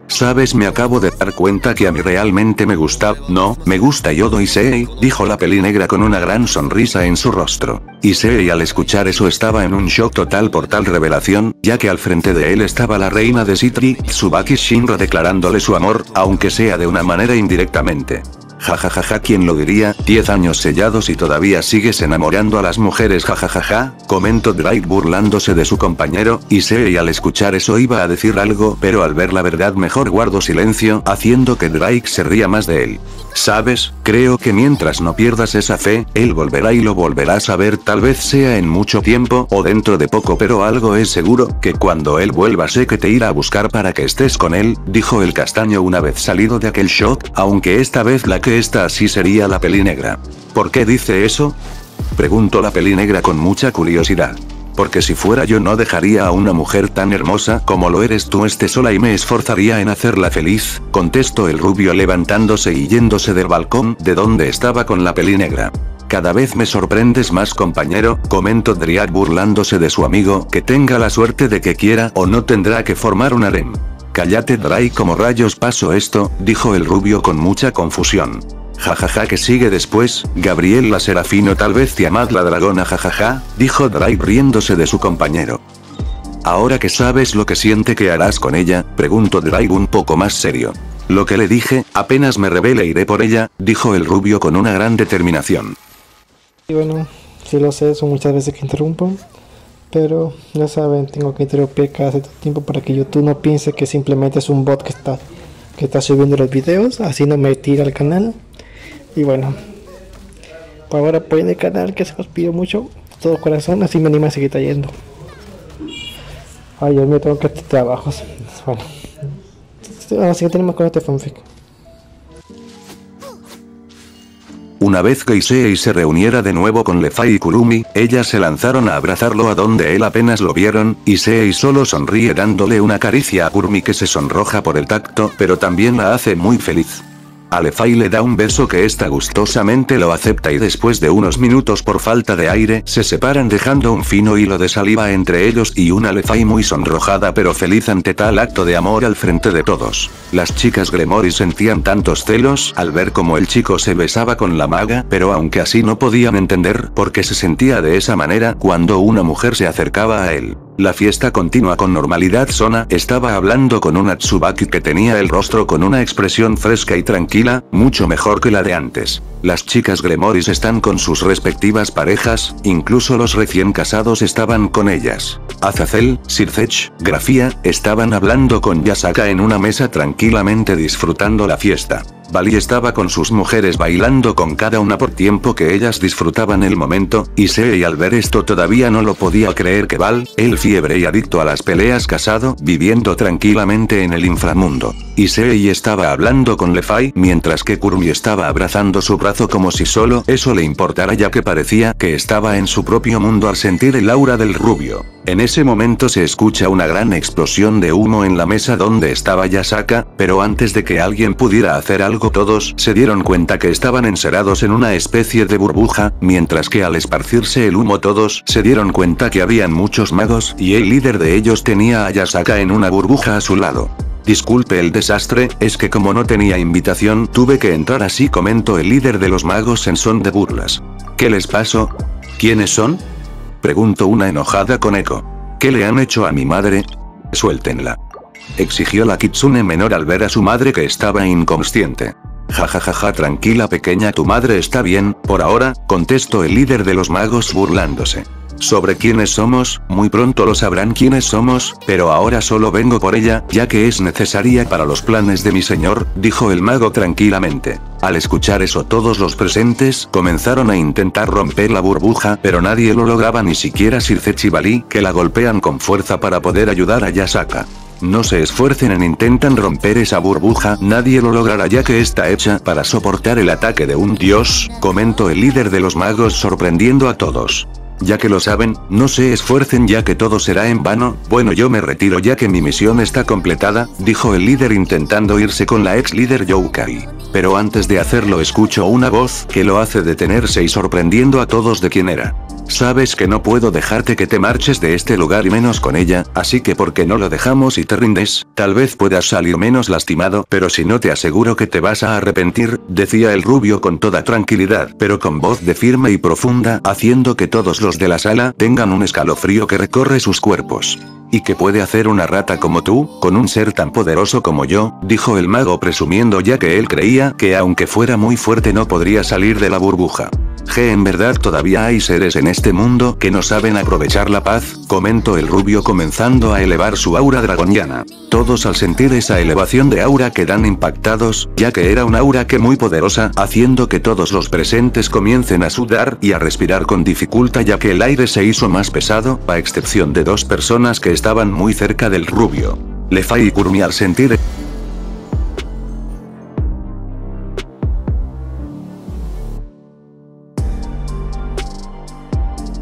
Sabes, me acabo de dar cuenta que a mí realmente me gusta. No, me gusta Yodo Issei, dijo la pelinegra con una gran sonrisa en su rostro. Issei al escuchar eso estaba en un shock total por tal revelación, ya que al frente de él estaba la reina de Sitri, Tsubaki Shinra, declarándole su amor, aunque sea de una manera indirectamente. Jajajaja, ¿quién lo diría? 10 años sellados y todavía sigues enamorando a las mujeres, jajajaja, comentó Draig burlándose de su compañero. Issei al escuchar eso iba a decir algo pero al ver la verdad mejor guardo silencio, haciendo que Draig se ría más de él. Sabes, creo que mientras no pierdas esa fe, él volverá y lo volverás a ver, tal vez sea en mucho tiempo o dentro de poco, pero algo es seguro, que cuando él vuelva sé que te irá a buscar para que estés con él, dijo el castaño una vez salido de aquel shock, aunque esta vez la que esta así sería la pelinegra. ¿Por qué dice eso? Preguntó la pelinegra con mucha curiosidad. Porque si fuera yo no dejaría a una mujer tan hermosa como lo eres tú esté sola y me esforzaría en hacerla feliz, contestó el rubio levantándose y yéndose del balcón de donde estaba con la pelinegra. Cada vez me sorprendes más, compañero, comentó Draig burlándose de su amigo, que tenga la suerte de que quiera o no tendrá que formar un harem. Cállate Draig, como rayos pasó esto, dijo el rubio con mucha confusión. Jajaja, que sigue después, Gabriel la Serafino, tal vez Tiamat la dragona, jajaja, dijo Draig riéndose de su compañero. Ahora que sabes lo que siente, ¿qué harás con ella?, preguntó Draig un poco más serio. Lo que le dije, apenas me revele iré por ella, dijo el rubio con una gran determinación. Y bueno, sí lo sé, son muchas veces que interrumpo, pero ya saben, tengo que interrumpir cada cierto tiempo para que YouTube no piense que simplemente es un bot que está subiendo los videos, así no me tira el canal. Y bueno, por ahora apoyen el canal que se los pido mucho, todo corazón, así me anima a seguir trayendo. Ay, yo me tengo que hacer trabajos. Bueno, así que tenemos con este fanfic. Una vez que Issei se reuniera de nuevo con Le Fay y Kurumi, ellas se lanzaron a abrazarlo a donde él apenas lo vieron. Issei solo sonríe dándole una caricia a Kurmi que se sonroja por el tacto, pero también la hace muy feliz. A Le Fay le da un beso que ésta gustosamente lo acepta y después de unos minutos por falta de aire se separan dejando un fino hilo de saliva entre ellos y una Le Fay muy sonrojada pero feliz ante tal acto de amor al frente de todos. Las chicas Gremory sentían tantos celos al ver como el chico se besaba con la maga, pero aunque así no podían entender por qué se sentía de esa manera cuando una mujer se acercaba a él. La fiesta continúa con normalidad. Sona estaba hablando con una Tsubaki que tenía el rostro con una expresión fresca y tranquila, mucho mejor que la de antes. Las chicas Gremory están con sus respectivas parejas, incluso los recién casados estaban con ellas. Azazel, Sirzechs, Grayfia, estaban hablando con Yasaka en una mesa tranquilamente disfrutando la fiesta. Vali estaba con sus mujeres bailando con cada una por tiempo que ellas disfrutaban el momento, Issei al ver esto todavía no lo podía creer que Val, el fiebre y adicto a las peleas casado, viviendo tranquilamente en el inframundo. Issei estaba hablando con Le Fay mientras que Kurmi estaba abrazando su brazo como si solo eso le importara ya que parecía que estaba en su propio mundo al sentir el aura del rubio. En ese momento se escucha una gran explosión de humo en la mesa donde estaba Yasaka, pero antes de que alguien pudiera hacer algo todos se dieron cuenta que estaban encerrados en una especie de burbuja, mientras que al esparcirse el humo todos se dieron cuenta que habían muchos magos y el líder de ellos tenía a Yasaka en una burbuja a su lado. Disculpe el desastre, es que como no tenía invitación tuve que entrar así, comentó el líder de los magos en son de burlas. ¿Qué les pasó? ¿Quiénes son?, preguntó una enojada Koneko. ¿Qué le han hecho a mi madre? Suéltenla, exigió la Kitsune menor al ver a su madre que estaba inconsciente. Jajajaja, tranquila pequeña, tu madre está bien, por ahora, contestó el líder de los magos burlándose. Sobre quiénes somos, muy pronto lo sabrán quiénes somos, pero ahora solo vengo por ella, ya que es necesaria para los planes de mi señor, dijo el mago tranquilamente. Al escuchar eso todos los presentes comenzaron a intentar romper la burbuja, pero nadie lo lograba, ni siquiera Sirzechs y Vali, que la golpean con fuerza para poder ayudar a Yasaka. No se esfuercen en intentar romper esa burbuja, nadie lo logrará ya que está hecha para soportar el ataque de un dios, comentó el líder de los magos sorprendiendo a todos. Ya que lo saben, no se esfuercen ya que todo será en vano, bueno yo me retiro ya que mi misión está completada, dijo el líder intentando irse con la ex líder Yokai. Pero antes de hacerlo escucho una voz que lo hace detenerse y sorprendiendo a todos de quién era. Sabes que no puedo dejarte que te marches de este lugar y menos con ella, así que ¿por qué no lo dejamos y te rindes? Tal vez puedas salir menos lastimado, pero si no te aseguro que te vas a arrepentir, decía el rubio con toda tranquilidad, pero con voz de firme y profunda, haciendo que todos los de la sala tengan un escalofrío que recorre sus cuerpos. ¿Y qué puede hacer una rata como tú, con un ser tan poderoso como yo?, dijo el mago presumiendo ya que él creía que aunque fuera muy fuerte no podría salir de la burbuja. En verdad todavía hay seres en este mundo que no saben aprovechar la paz, comentó el rubio comenzando a elevar su aura dragoniana. Todos al sentir esa elevación de aura quedan impactados, ya que era una aura que muy poderosa, haciendo que todos los presentes comiencen a sudar y a respirar con dificultad ya que el aire se hizo más pesado, a excepción de dos personas que estaban muy cerca del rubio. Le Fay y Kurmi al sentir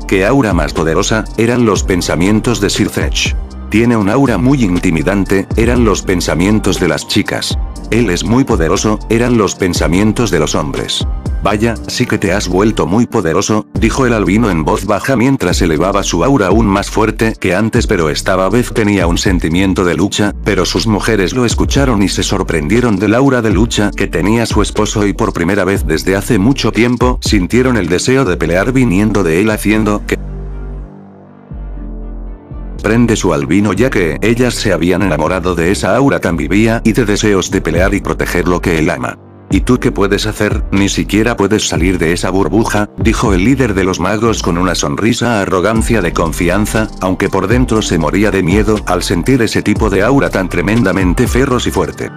que aura más poderosa, eran los pensamientos de Sirzechs. Tiene un aura muy intimidante, eran los pensamientos de las chicas. Él es muy poderoso, eran los pensamientos de los hombres. Vaya, sí que te has vuelto muy poderoso, dijo el albino en voz baja mientras elevaba su aura aún más fuerte que antes, pero esta vez tenía un sentimiento de lucha, pero sus mujeres lo escucharon y se sorprendieron del aura de lucha que tenía su esposo y por primera vez desde hace mucho tiempo sintieron el deseo de pelear viniendo de él, haciendo que prende su albino ya que ellas se habían enamorado de esa aura tan vivía y de deseos de pelear y proteger lo que él ama. ¿Y tú qué puedes hacer? Ni siquiera puedes salir de esa burbuja, dijo el líder de los magos con una sonrisa arrogancia de confianza, aunque por dentro se moría de miedo al sentir ese tipo de aura tan tremendamente feroz y fuerte.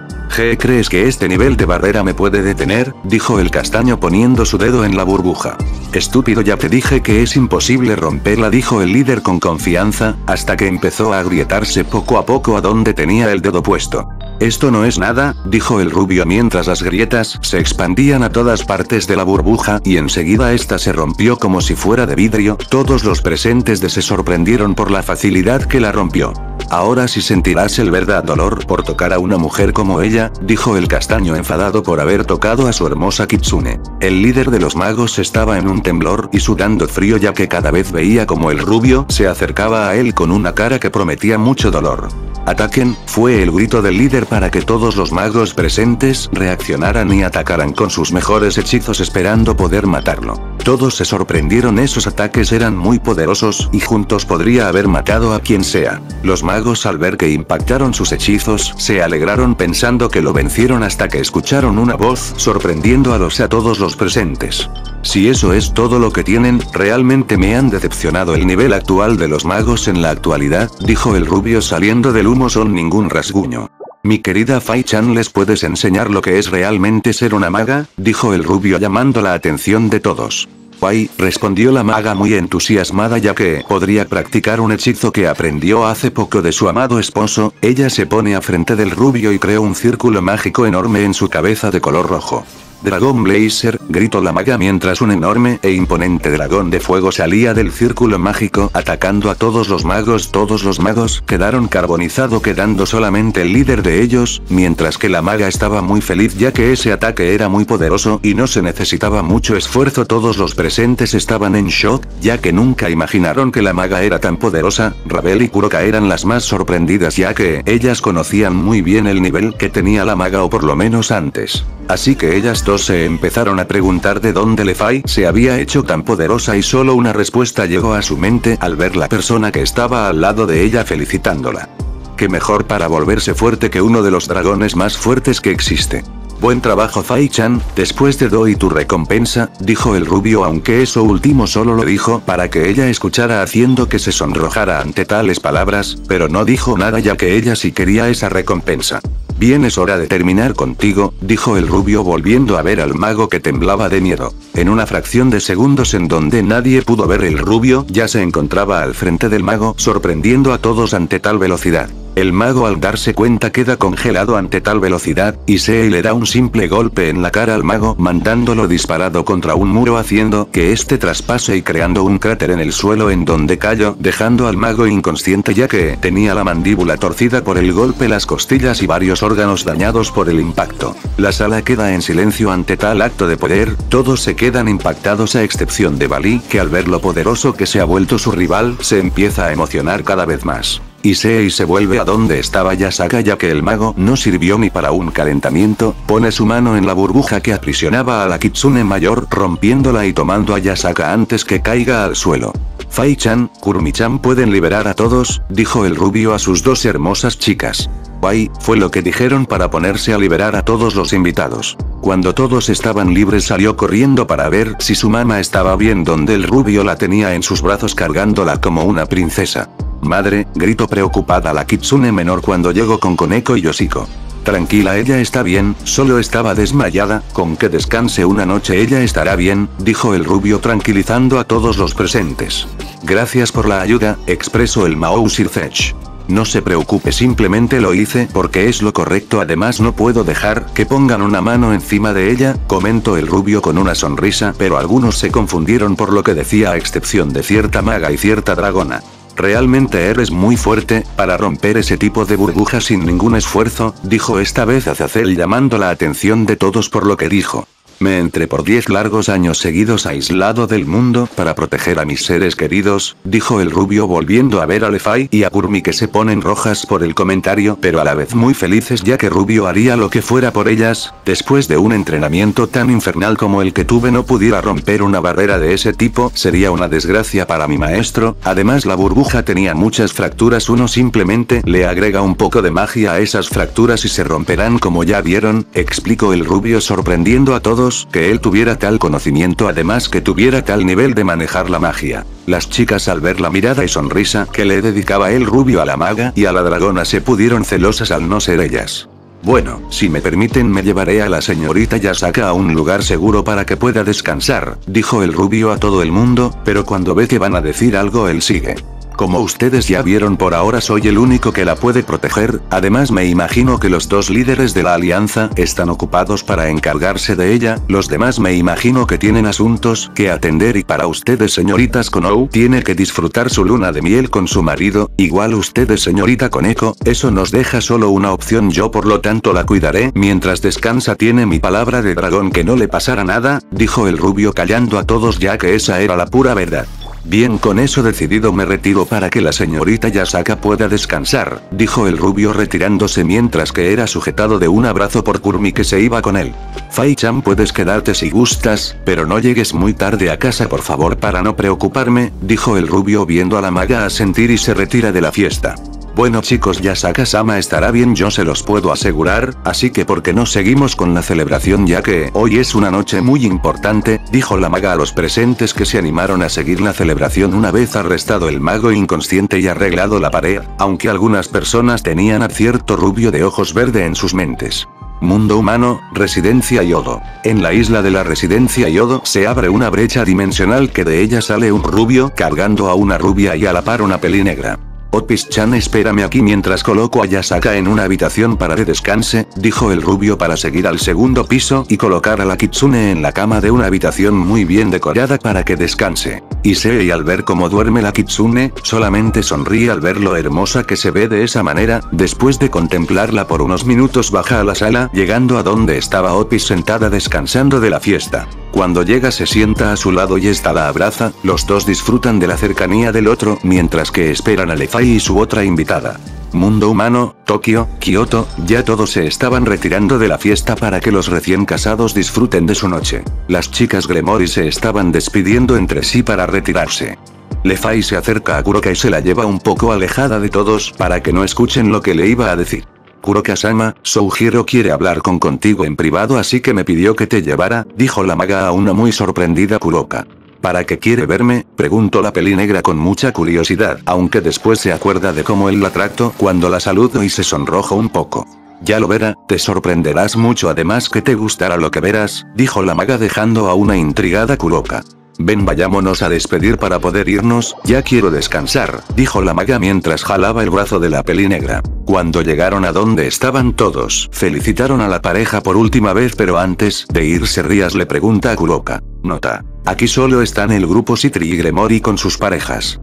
¿Crees que este nivel de barrera me puede detener?, dijo el castaño poniendo su dedo en la burbuja. Estúpido, ya te dije que es imposible romperla, dijo el líder con confianza, hasta que empezó a agrietarse poco a poco a donde tenía el dedo puesto. Esto no es nada, dijo el rubio mientras las grietas se expandían a todas partes de la burbuja y enseguida esta se rompió como si fuera de vidrio, todos los presentes se sorprendieron por la facilidad que la rompió. Ahora sí sentirás el verdadero dolor por tocar a una mujer como ella, dijo el castaño enfadado por haber tocado a su hermosa Kitsune. El líder de los magos estaba en un temblor y sudando frío ya que cada vez veía como el rubio se acercaba a él con una cara que prometía mucho dolor. Ataquen, fue el grito del líder para que todos los magos presentes reaccionaran y atacaran con sus mejores hechizos esperando poder matarlo. Todos se sorprendieron, esos ataques eran muy poderosos y juntos podría haber matado a quien sea. Los magos al ver que impactaron sus hechizos se alegraron pensando que lo vencieron hasta que escucharon una voz sorprendiendo a todos los presentes. Si eso es todo lo que tienen, realmente me han decepcionado el nivel actual de los magos en la actualidad, dijo el rubio saliendo del humo, son ningún rasguño. Mi querida Fai-chan, ¿les puedes enseñar lo que es realmente ser una maga?, dijo el rubio llamando la atención de todos. Guay, respondió la maga muy entusiasmada, ya que podría practicar un hechizo que aprendió hace poco de su amado esposo. Ella se pone a frente del rubio y creó un círculo mágico enorme en su cabeza de color rojo. Dragon Blazer, gritó la maga mientras un enorme e imponente dragón de fuego salía del círculo mágico atacando a todos los magos. Todos los magos quedaron carbonizados, quedando solamente el líder de ellos, mientras que la maga estaba muy feliz ya que ese ataque era muy poderoso y no se necesitaba mucho esfuerzo. Todos los presentes estaban en shock, ya que nunca imaginaron que la maga era tan poderosa. Ravel y Kuroka eran las más sorprendidas, ya que ellas conocían muy bien el nivel que tenía la maga, o por lo menos antes. Así que ellas dos se empezaron a preguntar de dónde Le Fay se había hecho tan poderosa, y solo una respuesta llegó a su mente al ver la persona que estaba al lado de ella felicitándola. Qué mejor para volverse fuerte que uno de los dragones más fuertes que existe. Buen trabajo Fai-chan, después te doy tu recompensa, dijo el rubio, aunque eso último solo lo dijo para que ella escuchara, haciendo que se sonrojara ante tales palabras, pero no dijo nada ya que ella sí quería esa recompensa. Bien, es hora de terminar contigo, dijo el rubio volviendo a ver al mago que temblaba de miedo. En una fracción de segundos en donde nadie pudo ver, el rubio ya se encontraba al frente del mago, sorprendiendo a todos ante tal velocidad. El mago al darse cuenta queda congelado ante tal velocidad, y Issei le da un simple golpe en la cara al mago mandándolo disparado contra un muro, haciendo que este traspase y creando un cráter en el suelo en donde cayó, dejando al mago inconsciente ya que tenía la mandíbula torcida por el golpe, las costillas y varios órganos dañados por el impacto. La sala queda en silencio ante tal acto de poder, todos se quedan impactados a excepción de Vali, que al ver lo poderoso que se ha vuelto su rival se empieza a emocionar cada vez más. Issei se vuelve a donde estaba Yasaka, ya que el mago no sirvió ni para un calentamiento, pone su mano en la burbuja que aprisionaba a la Kitsune mayor, rompiéndola y tomando a Yasaka antes que caiga al suelo. Fai-chan, Kurumi-chan, pueden liberar a todos, dijo el rubio a sus dos hermosas chicas. Guay, fue lo que dijeron para ponerse a liberar a todos los invitados. Cuando todos estaban libres salió corriendo para ver si su mamá estaba bien, donde el rubio la tenía en sus brazos cargándola como una princesa. Madre, gritó preocupada la Kitsune menor cuando llegó con Koneko y Yoshiko. Tranquila, ella está bien, solo estaba desmayada, con que descanse una noche ella estará bien, dijo el rubio tranquilizando a todos los presentes. Gracias por la ayuda, expresó el Mao Sirzechs. No se preocupe, simplemente lo hice porque es lo correcto, además no puedo dejar que pongan una mano encima de ella, comentó el rubio con una sonrisa, pero algunos se confundieron por lo que decía a excepción de cierta maga y cierta dragona. Realmente eres muy fuerte para romper ese tipo de burbuja sin ningún esfuerzo, dijo esta vez Azazel llamando la atención de todos por lo que dijo. Me entré por 10 largos años seguidos aislado del mundo para proteger a mis seres queridos, dijo el rubio volviendo a ver a Le Fay y a Kurmi, que se ponen rojas por el comentario pero a la vez muy felices ya que Rubio haría lo que fuera por ellas. Después de un entrenamiento tan infernal como el que tuve, no pudiera romper una barrera de ese tipo, sería una desgracia para mi maestro, además la burbuja tenía muchas fracturas, uno simplemente le agrega un poco de magia a esas fracturas y se romperán como ya vieron, explicó el rubio sorprendiendo a todos que él tuviera tal conocimiento, además que tuviera tal nivel de manejar la magia. Las chicas al ver la mirada y sonrisa que le dedicaba el rubio a la maga y a la dragona se pusieron celosas al no ser ellas. Bueno, si me permiten me llevaré a la señorita Yasaka a un lugar seguro para que pueda descansar, dijo el rubio a todo el mundo, pero cuando ve que van a decir algo él sigue. Como ustedes ya vieron, por ahora soy el único que la puede proteger, además me imagino que los dos líderes de la alianza están ocupados para encargarse de ella, los demás me imagino que tienen asuntos que atender, y para ustedes señoritas Kunou tiene que disfrutar su luna de miel con su marido, igual ustedes señorita Koneko, eso nos deja solo una opción, yo por lo tanto la cuidaré mientras descansa, tiene mi palabra de dragón que no le pasará nada, dijo el rubio callando a todos ya que esa era la pura verdad. Bien, con eso decidido me retiro para que la señorita Yasaka pueda descansar, dijo el rubio retirándose mientras que era sujetado de un abrazo por Kurmi que se iba con él. Fai-chan, puedes quedarte si gustas, pero no llegues muy tarde a casa por favor para no preocuparme, dijo el rubio viendo a la maga asentir y se retira de la fiesta. Bueno chicos, Yasaka-sama estará bien, yo se los puedo asegurar, así que ¿por qué no seguimos con la celebración ya que hoy es una noche muy importante?, dijo la maga a los presentes que se animaron a seguir la celebración una vez arrestado el mago inconsciente y arreglado la pared, aunque algunas personas tenían a cierto rubio de ojos verde en sus mentes. Mundo humano, Residencia Yodo. En la isla de la Residencia Yodo se abre una brecha dimensional que de ella sale un rubio cargando a una rubia y a la par una pelinegra. Opis-chan, espérame aquí mientras coloco a Yasaka en una habitación para que descanse, dijo el rubio para seguir al segundo piso y colocar a la kitsune en la cama de una habitación muy bien decorada para que descanse. Issei, al ver cómo duerme la kitsune, solamente sonríe al ver lo hermosa que se ve de esa manera, después de contemplarla por unos minutos baja a la sala llegando a donde estaba Opis sentada descansando de la fiesta. Cuando llega se sienta a su lado y esta la abraza, los dos disfrutan de la cercanía del otro mientras que esperan a Le Fay y su otra invitada. Mundo humano, Tokio, Kioto, ya todos se estaban retirando de la fiesta para que los recién casados disfruten de su noche. Las chicas Gremory se estaban despidiendo entre sí para retirarse. Le Fay se acerca a Kuroka y se la lleva un poco alejada de todos para que no escuchen lo que le iba a decir. Kuroka-sama, Soujiro quiere hablar contigo en privado así que me pidió que te llevara, dijo la maga a una muy sorprendida Kuroka. ¿Para qué quiere verme?, preguntó la pelinegra con mucha curiosidad, aunque después se acuerda de cómo él la trató cuando la saludó y se sonrojó un poco. Ya lo verá, te sorprenderás mucho además que te gustará lo que verás, dijo la maga dejando a una intrigada Kuroka. Ven, vayámonos a despedir para poder irnos, ya quiero descansar, dijo la maga mientras jalaba el brazo de la pelinegra. Cuando llegaron a donde estaban todos, felicitaron a la pareja por última vez, pero antes de irse Rias le pregunta a Kuroka. Nota: aquí solo están el grupo Sitri y Gremory con sus parejas.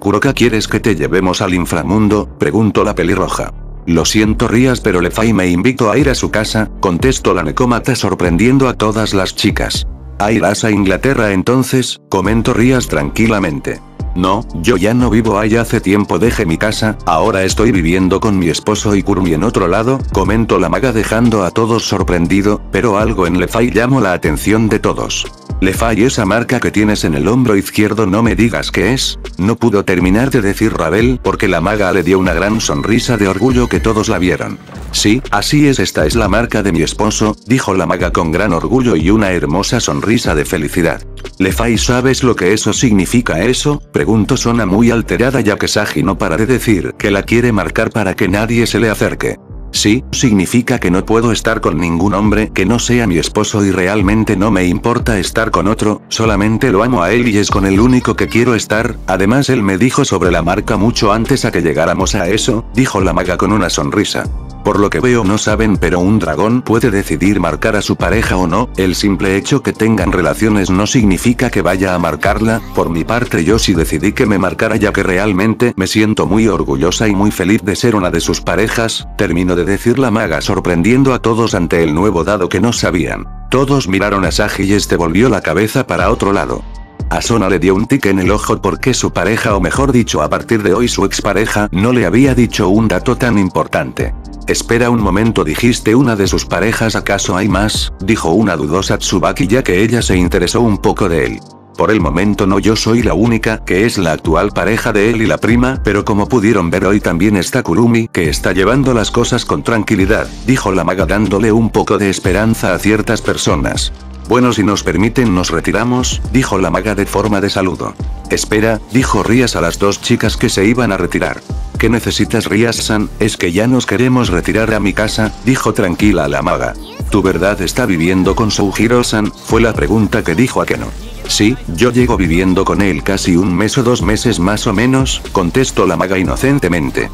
Kuroka, ¿quieres que te llevemos al inframundo?, preguntó la pelirroja. Lo siento Rias, pero Le Fay me invitó a ir a su casa, contestó la necómata sorprendiendo a todas las chicas. ¿Ah, irás a Inglaterra entonces?, comentó Rias tranquilamente. No, yo ya no vivo ahí, hace tiempo dejé mi casa, ahora estoy viviendo con mi esposo y Kurmi en otro lado, comentó la maga dejando a todos sorprendido, pero algo en Le Fay llamó la atención de todos. Le Fay, esa marca que tienes en el hombro izquierdo, no me digas qué es, no pudo terminar de decir Ravel porque la maga le dio una gran sonrisa de orgullo que todos la vieron. Sí, así es, esta es la marca de mi esposo, dijo la maga con gran orgullo y una hermosa sonrisa de felicidad. Le Fay, ¿sabes lo que eso significa eso?, preguntó Sona muy alterada ya que Saji no para de decir que la quiere marcar para que nadie se le acerque. Sí, significa que no puedo estar con ningún hombre que no sea mi esposo y realmente no me importa estar con otro, solamente lo amo a él y es con el único que quiero estar, además él me dijo sobre la marca mucho antes a que llegáramos a eso, dijo la maga con una sonrisa. Por lo que veo no saben, pero un dragón puede decidir marcar a su pareja o no, el simple hecho que tengan relaciones no significa que vaya a marcarla, por mi parte yo sí decidí que me marcara ya que realmente me siento muy orgullosa y muy feliz de ser una de sus parejas, terminó de decir la maga sorprendiendo a todos ante el nuevo dado que no sabían. Todos miraron a Saji y este volvió la cabeza para otro lado. A Sona le dio un tic en el ojo porque su pareja, o mejor dicho a partir de hoy su expareja, no le había dicho un dato tan importante. Espera un momento, dijiste una de sus parejas, ¿acaso hay más?, dijo una dudosa Tsubaki ya que ella se interesó un poco de él. Por el momento no, yo soy la única, que es la actual pareja de él y la prima, pero como pudieron ver hoy también está Kurumi, que está llevando las cosas con tranquilidad, dijo la maga dándole un poco de esperanza a ciertas personas. Bueno, si nos permiten nos retiramos, dijo la maga de forma de saludo. Espera, dijo Rias a las dos chicas que se iban a retirar. ¿Qué necesitas Rias-san? Es que ya nos queremos retirar a mi casa, dijo tranquila la maga. ¿Tu verdad está viviendo con Soujiro-san?, fue la pregunta que dijo Akeno. Sí, yo llego viviendo con él casi un mes o 2 meses más o menos, contestó la maga inocentemente.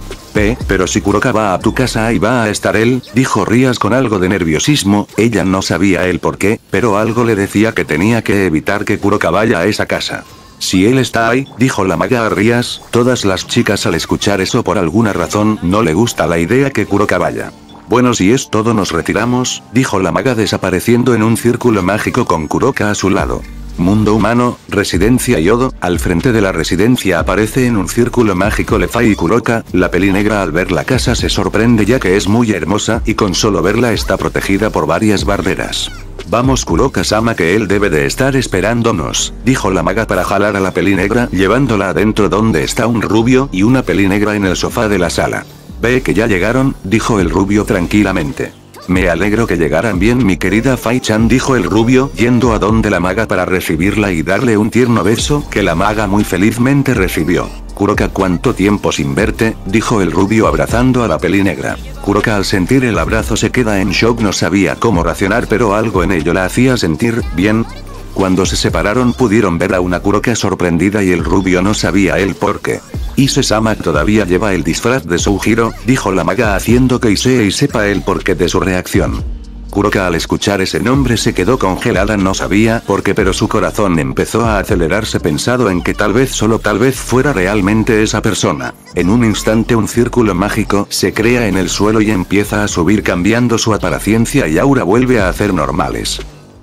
Pero si Kuroka va a tu casa ahí va a estar él, dijo Rias con algo de nerviosismo, ella no sabía el por qué, pero algo le decía que tenía que evitar que Kuroka vaya a esa casa. Si él está ahí, dijo la maga a Rias, todas las chicas al escuchar eso por alguna razón no le gusta la idea que Kuroka vaya. Bueno, si es todo nos retiramos, dijo la maga desapareciendo en un círculo mágico con Kuroka a su lado. Mundo humano, Residencia Yodo, al frente de la residencia aparece en un círculo mágico Le Fay y Kuroka, la pelinegra al ver la casa se sorprende ya que es muy hermosa y con solo verla está protegida por varias barreras. Vamos Kuroka-sama, que él debe de estar esperándonos, dijo la maga para jalar a la pelinegra llevándola adentro donde está un rubio y una pelinegra en el sofá de la sala. Ve que ya llegaron, dijo el rubio tranquilamente. Me alegro que llegaran bien, mi querida Fai-chan, dijo el rubio yendo a donde la maga para recibirla y darle un tierno beso que la maga muy felizmente recibió. Kuroka, cuánto tiempo sin verte, dijo el rubio abrazando a la pelinegra. Kuroka al sentir el abrazo se queda en shock, no sabía cómo racionar pero algo en ello la hacía sentir bien. Cuando se separaron pudieron ver a una Kuroka sorprendida y el rubio no sabía el por qué. Issei-sama todavía lleva el disfraz de Sugiro, dijo la maga haciendo que Issei sepa el porqué de su reacción. Kuroka al escuchar ese nombre se quedó congelada, no sabía por qué pero su corazón empezó a acelerarse pensando en que tal vez, solo tal vez, fuera realmente esa persona. En un instante un círculo mágico se crea en el suelo y empieza a subir cambiando su apariencia y aura vuelve a hacer normales.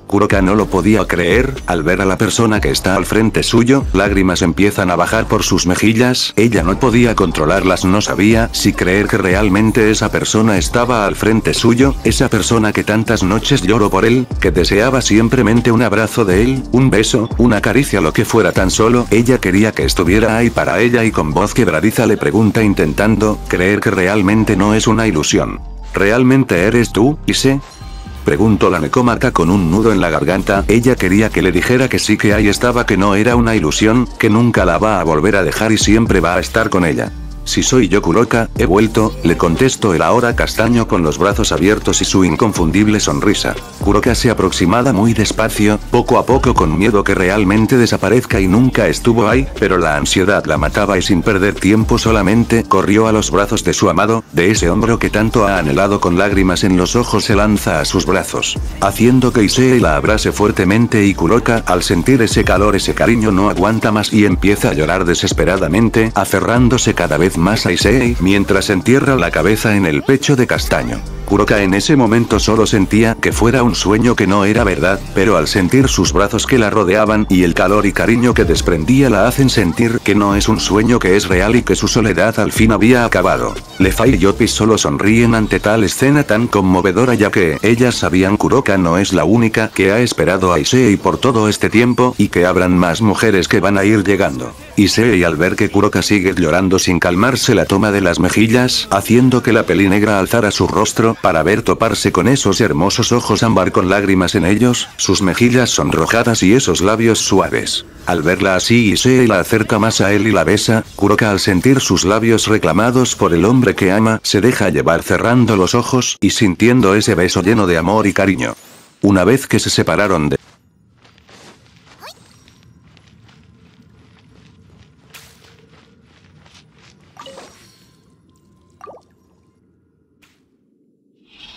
Kuroka no lo podía creer, al ver a la persona que está al frente suyo, lágrimas empiezan a bajar por sus mejillas, ella no podía controlarlas, no sabía si creer que realmente esa persona estaba al frente suyo, esa persona que tantas noches lloró por él, que deseaba simplemente un abrazo de él, un beso, una caricia, lo que fuera, tan solo ella quería que estuviera ahí para ella y con voz quebradiza le pregunta intentando creer que realmente no es una ilusión. ¿Realmente eres tú, Issei? Preguntó la necómata con un nudo en la garganta, ella quería que le dijera que sí, que ahí estaba, que no era una ilusión, que nunca la va a volver a dejar y siempre va a estar con ella. Si soy yo Kuroka, he vuelto, le contestó el ahora castaño con los brazos abiertos y su inconfundible sonrisa. Kuroka se aproximaba muy despacio, poco a poco, con miedo que realmente desaparezca y nunca estuvo ahí, pero la ansiedad la mataba y sin perder tiempo solamente corrió a los brazos de su amado, de ese hombro que tanto ha anhelado, con lágrimas en los ojos se lanza a sus brazos, haciendo que Issei la abrace fuertemente y Kuroka al sentir ese calor, ese cariño, no aguanta más y empieza a llorar desesperadamente, aferrándose cada vez más a Issei mientras entierra la cabeza en el pecho de castaño. Kuroka en ese momento solo sentía que fuera un sueño, que no era verdad, pero al sentir sus brazos que la rodeaban y el calor y cariño que desprendía la hacen sentir que no es un sueño, que es real y que su soledad al fin había acabado. Le Fay y Opis solo sonríen ante tal escena tan conmovedora, ya que ellas sabían Kuroka no es la única que ha esperado a Issei por todo este tiempo y que habrán más mujeres que van a ir llegando. Issei al ver que Kuroka sigue llorando sin calmarse la toma de las mejillas, haciendo que la pelinegra alzara su rostro para ver toparse con esos hermosos ojos ámbar con lágrimas en ellos, sus mejillas sonrojadas y esos labios suaves. Al verla así Issei la acerca más a él y la besa. Kuroka al sentir sus labios reclamados por el hombre que ama se deja llevar cerrando los ojos y sintiendo ese beso lleno de amor y cariño. Una vez que se separaron de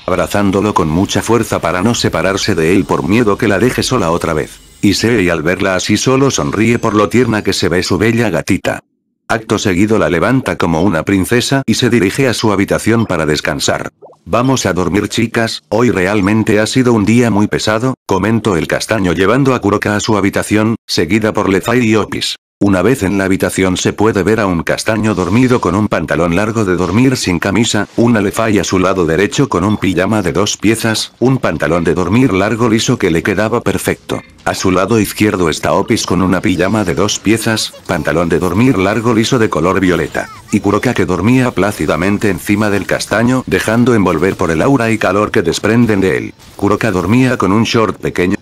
abrazándolo con mucha fuerza para no separarse de él por miedo que la deje sola otra vez. Issei al verla así solo sonríe por lo tierna que se ve su bella gatita. Acto seguido la levanta como una princesa y se dirige a su habitación para descansar. Vamos a dormir chicas, hoy realmente ha sido un día muy pesado, comentó el castaño llevando a Kuroka a su habitación, seguida por Le Fay y Opis. Una vez en la habitación se puede ver a un castaño dormido con un pantalón largo de dormir sin camisa, una Le Fay a su lado derecho con un pijama de 2 piezas, un pantalón de dormir largo liso que le quedaba perfecto. A su lado izquierdo está Opis con una pijama de 2 piezas, pantalón de dormir largo liso de color violeta. Y Kuroka que dormía plácidamente encima del castaño, dejando envolver por el aura y calor que desprenden de él. Kuroka dormía con un short pequeño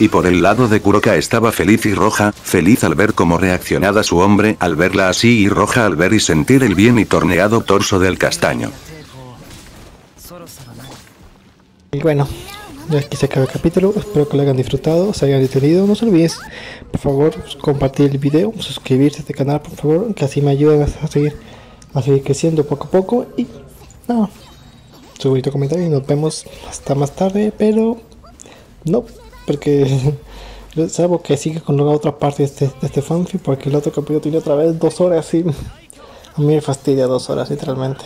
y por el lado de Kuroka estaba feliz y roja, feliz al ver cómo reaccionaba su hombre, al verla así y roja al ver y sentir el bien y torneado torso del castaño. Y bueno, ya que se acaba el capítulo, espero que lo hayan disfrutado, se hayan detenido, no se olvides, por favor, compartir el video, suscribirse a este canal, por favor, que así me ayudan a seguir creciendo poco a poco y nada, subir tu comentario y nos vemos hasta más tarde, pero no. Porque salvo que sigue con la otra parte de este fanfic, porque el otro capítulo tiene otra vez 2 horas y a mí me fastidia 2 horas literalmente.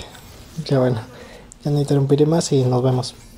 Ya bueno, ya no interrumpiré más y nos vemos.